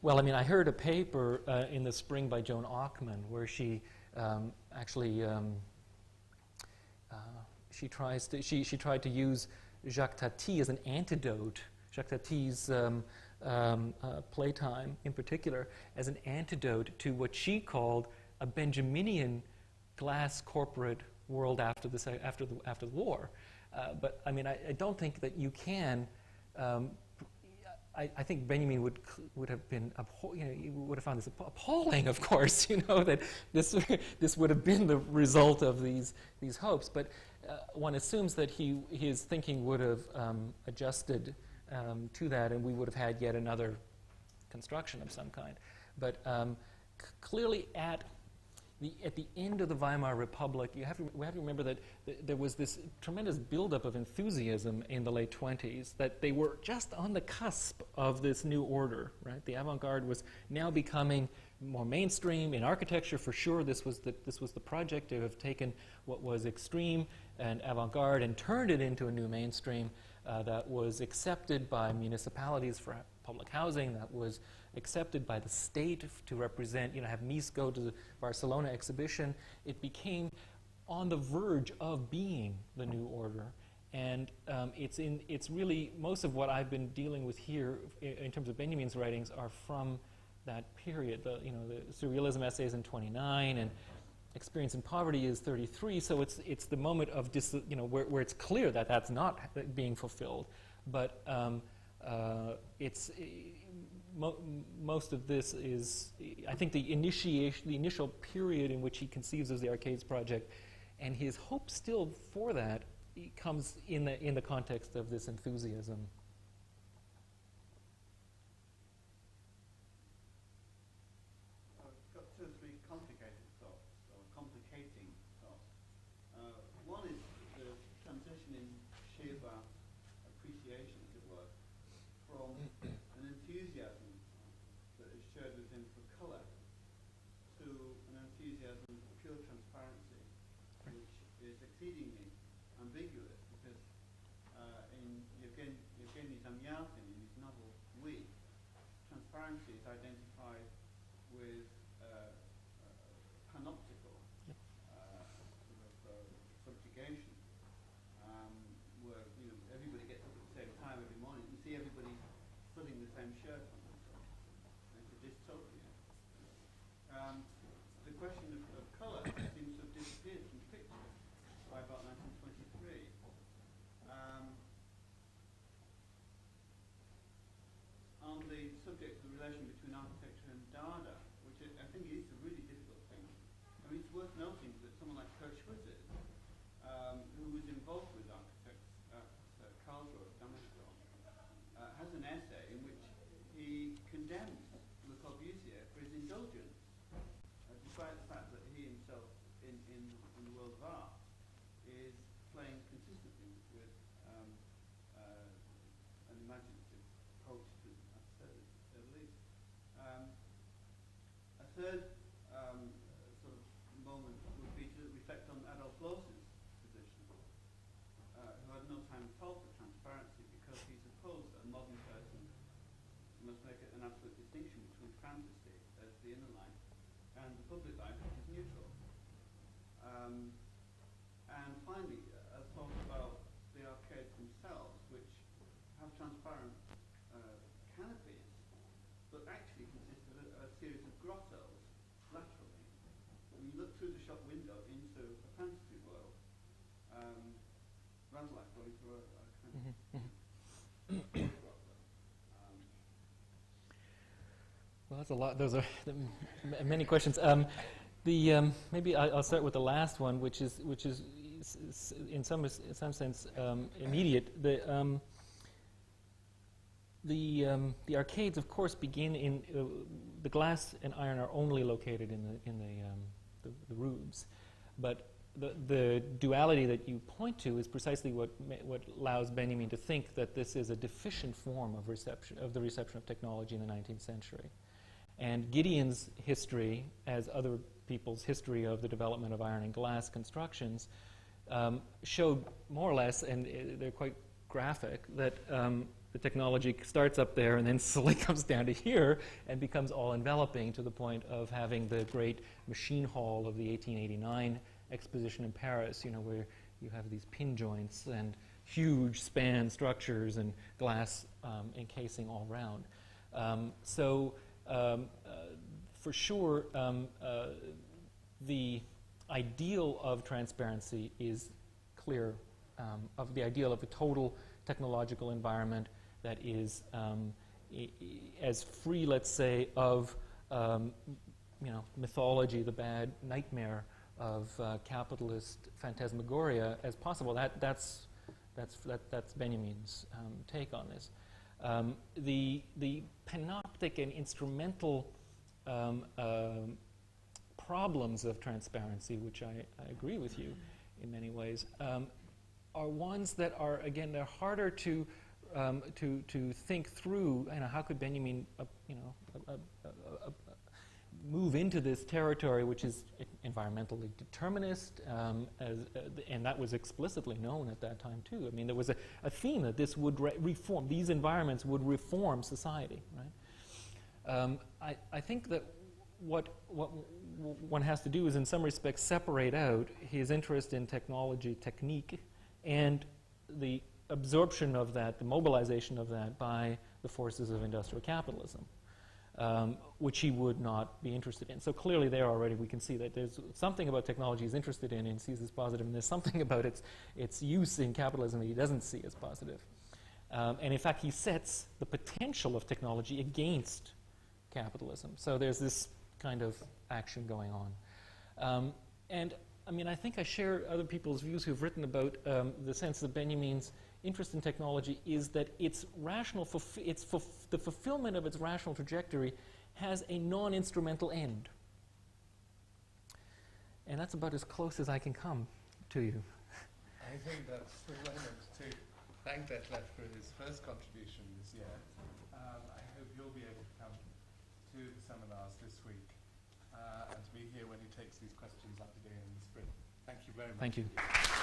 Well, I mean, I heard a paper uh, in the spring by Joan Auckman where she um, actually um, uh, she tries to she she tried to use Jacques Tati as an antidote. Jacques Tati's um, um, uh, playtime, in particular, as an antidote to what she called a Benjaminian glass corporate world after the se after the after the war. Uh, but I mean, I, I don't think that you can. Um, I, I think Benjamin would would have been you know, he would have found this appalling, of course. You know that this this would have been the result of these these hopes. But uh, one assumes that he his thinking would have um, adjusted um, to that, and we would have had yet another construction of some kind. But um, c clearly at. The, at the end of the Weimar Republic, you have to, we have to remember that th there was this tremendous buildup of enthusiasm in the late twenties, that they were just on the cusp of this new order, right? The avant-garde was now becoming more mainstream in architecture, for sure. This was the, this was the project to have taken what was extreme and avant-garde and turned it into a new mainstream uh, that was accepted by municipalities for public housing, that was accepted by the state to represent, you know, have Mies go to the Barcelona exhibition. It became on the verge of being the new order. And um, it's, in, it's really, most of what I've been dealing with here in, in terms of Benjamin's writings are from that period. The, you know, the Surrealism essays in twenty-nine and Experience in Poverty is thirty-three. So it's, it's the moment of, dis, you know, where, where it's clear that that's not being fulfilled. But um, uh, it's, Mo most of this is, I think, the initiation, the initial period in which he conceives of the Arcades Project, and his hope still for that comes in the in the context of this enthusiasm. I've got two or three complicated thoughts, or complicating thoughts. Uh, one is the transition in Scheerbart's appreciation, as it were, from an enthusiasm shared with him for colour to an enthusiasm for pure transparency, which is exceedingly ambiguous, because uh, in Yevgeny Zamyatin, in his novel We, transparency is identified with uh, uh, panoptical uh, sort of uh, subjugation, um, where you know everybody gets up at the same time every morning. You see everybody putting the same shirt on themselves. It's a dystopia. Um, the question of, of colour seems to have disappeared from the picture by about nineteen twenty-three. Um, on the subject of the relation between architecture and Dada, which is, I think is a really difficult thing. I mean, it's worth noting that someone like Kurt Schwitters, um, who was involved with architects at uh, Karlsruhe, Dammersdorf, uh, has an essay in which he condemns Le Corbusier for his indulgence, uh, despite the fact that he himself, in, in, in the world of art, is playing consistently with um, uh, an imaginative approach. The third um, sort of moment would be to reflect on Adolf Loos's position, uh, who had no time at all for transparency because he supposed that a modern person must make an absolute distinction between fantasy as the inner life and the public life, which is neutral. Um, and finally, a thought about the arcades themselves, which have transparent uh, canopies, but actually consist of a, a series of grottos. When you look through the shop window into a fantasy world, um, runs like going through a, a kind of um. Well, that's a lot. Those are many questions. Um, the um, maybe I, I'll start with the last one, which is which is in some in some sense um, immediate. The um, The, um, the arcades, of course, begin in uh, the glass and iron are only located in the in the um, the, the roofs, but the the duality that you point to is precisely what what allows Benjamin to think that this is a deficient form of reception of the reception of technology in the nineteenth century, and Gideon's history, as other people's history of the development of iron and glass constructions, um, showed more or less, and uh, they're quite graphic that. Um, The technology starts up there and then slowly comes down to here and becomes all-enveloping to the point of having the great machine hall of the eighteen eighty-nine exposition in Paris, you know, where you have these pin joints and huge span structures and glass um, encasing all round. Um, so, um, uh, for sure, um, uh, the ideal of transparency is clear, um, of the ideal of a total technological environment that is um, I I as free, let's say, of um, you know, mythology, the bad nightmare of uh, capitalist phantasmagoria as possible. That that's that's that, that's Benjamin's um, take on this. Um, the the panoptic and instrumental um, uh, problems of transparency, which I, I agree with you in many ways, um, are ones that are again they're harder to. Um, to to think through, you know, how could Benjamin, uh, you know, uh, uh, uh, uh, move into this territory, which is environmentally determinist, um, as, uh, th and that was explicitly known at that time too. I mean, there was a, a theme that this would re reform; these environments would reform society. Right? Um, I I think that what what w one has to do is, in some respects, separate out his interest in technology, technique, and the absorption of that, the mobilization of that by the forces of industrial capitalism, um, which he would not be interested in. So clearly there already we can see that there's something about technology he's interested in and sees as positive, and there's something about its, its use in capitalism that he doesn't see as positive. Um, and in fact, he sets the potential of technology against capitalism. So there's this kind of action going on. Um, and I mean, I think I share other people's views who've written about um, the sense that Benjamin's interest in technology is that its rational, its the fulfillment of its rational trajectory has a non-instrumental end. And that's about as close as I can come to you. I think that's the moment to thank Detlef for his first contribution this year. Um, I hope you'll be able to come to the seminars this week uh, and to be here when he takes these questions up again in the spring. Thank you very much. Thank you.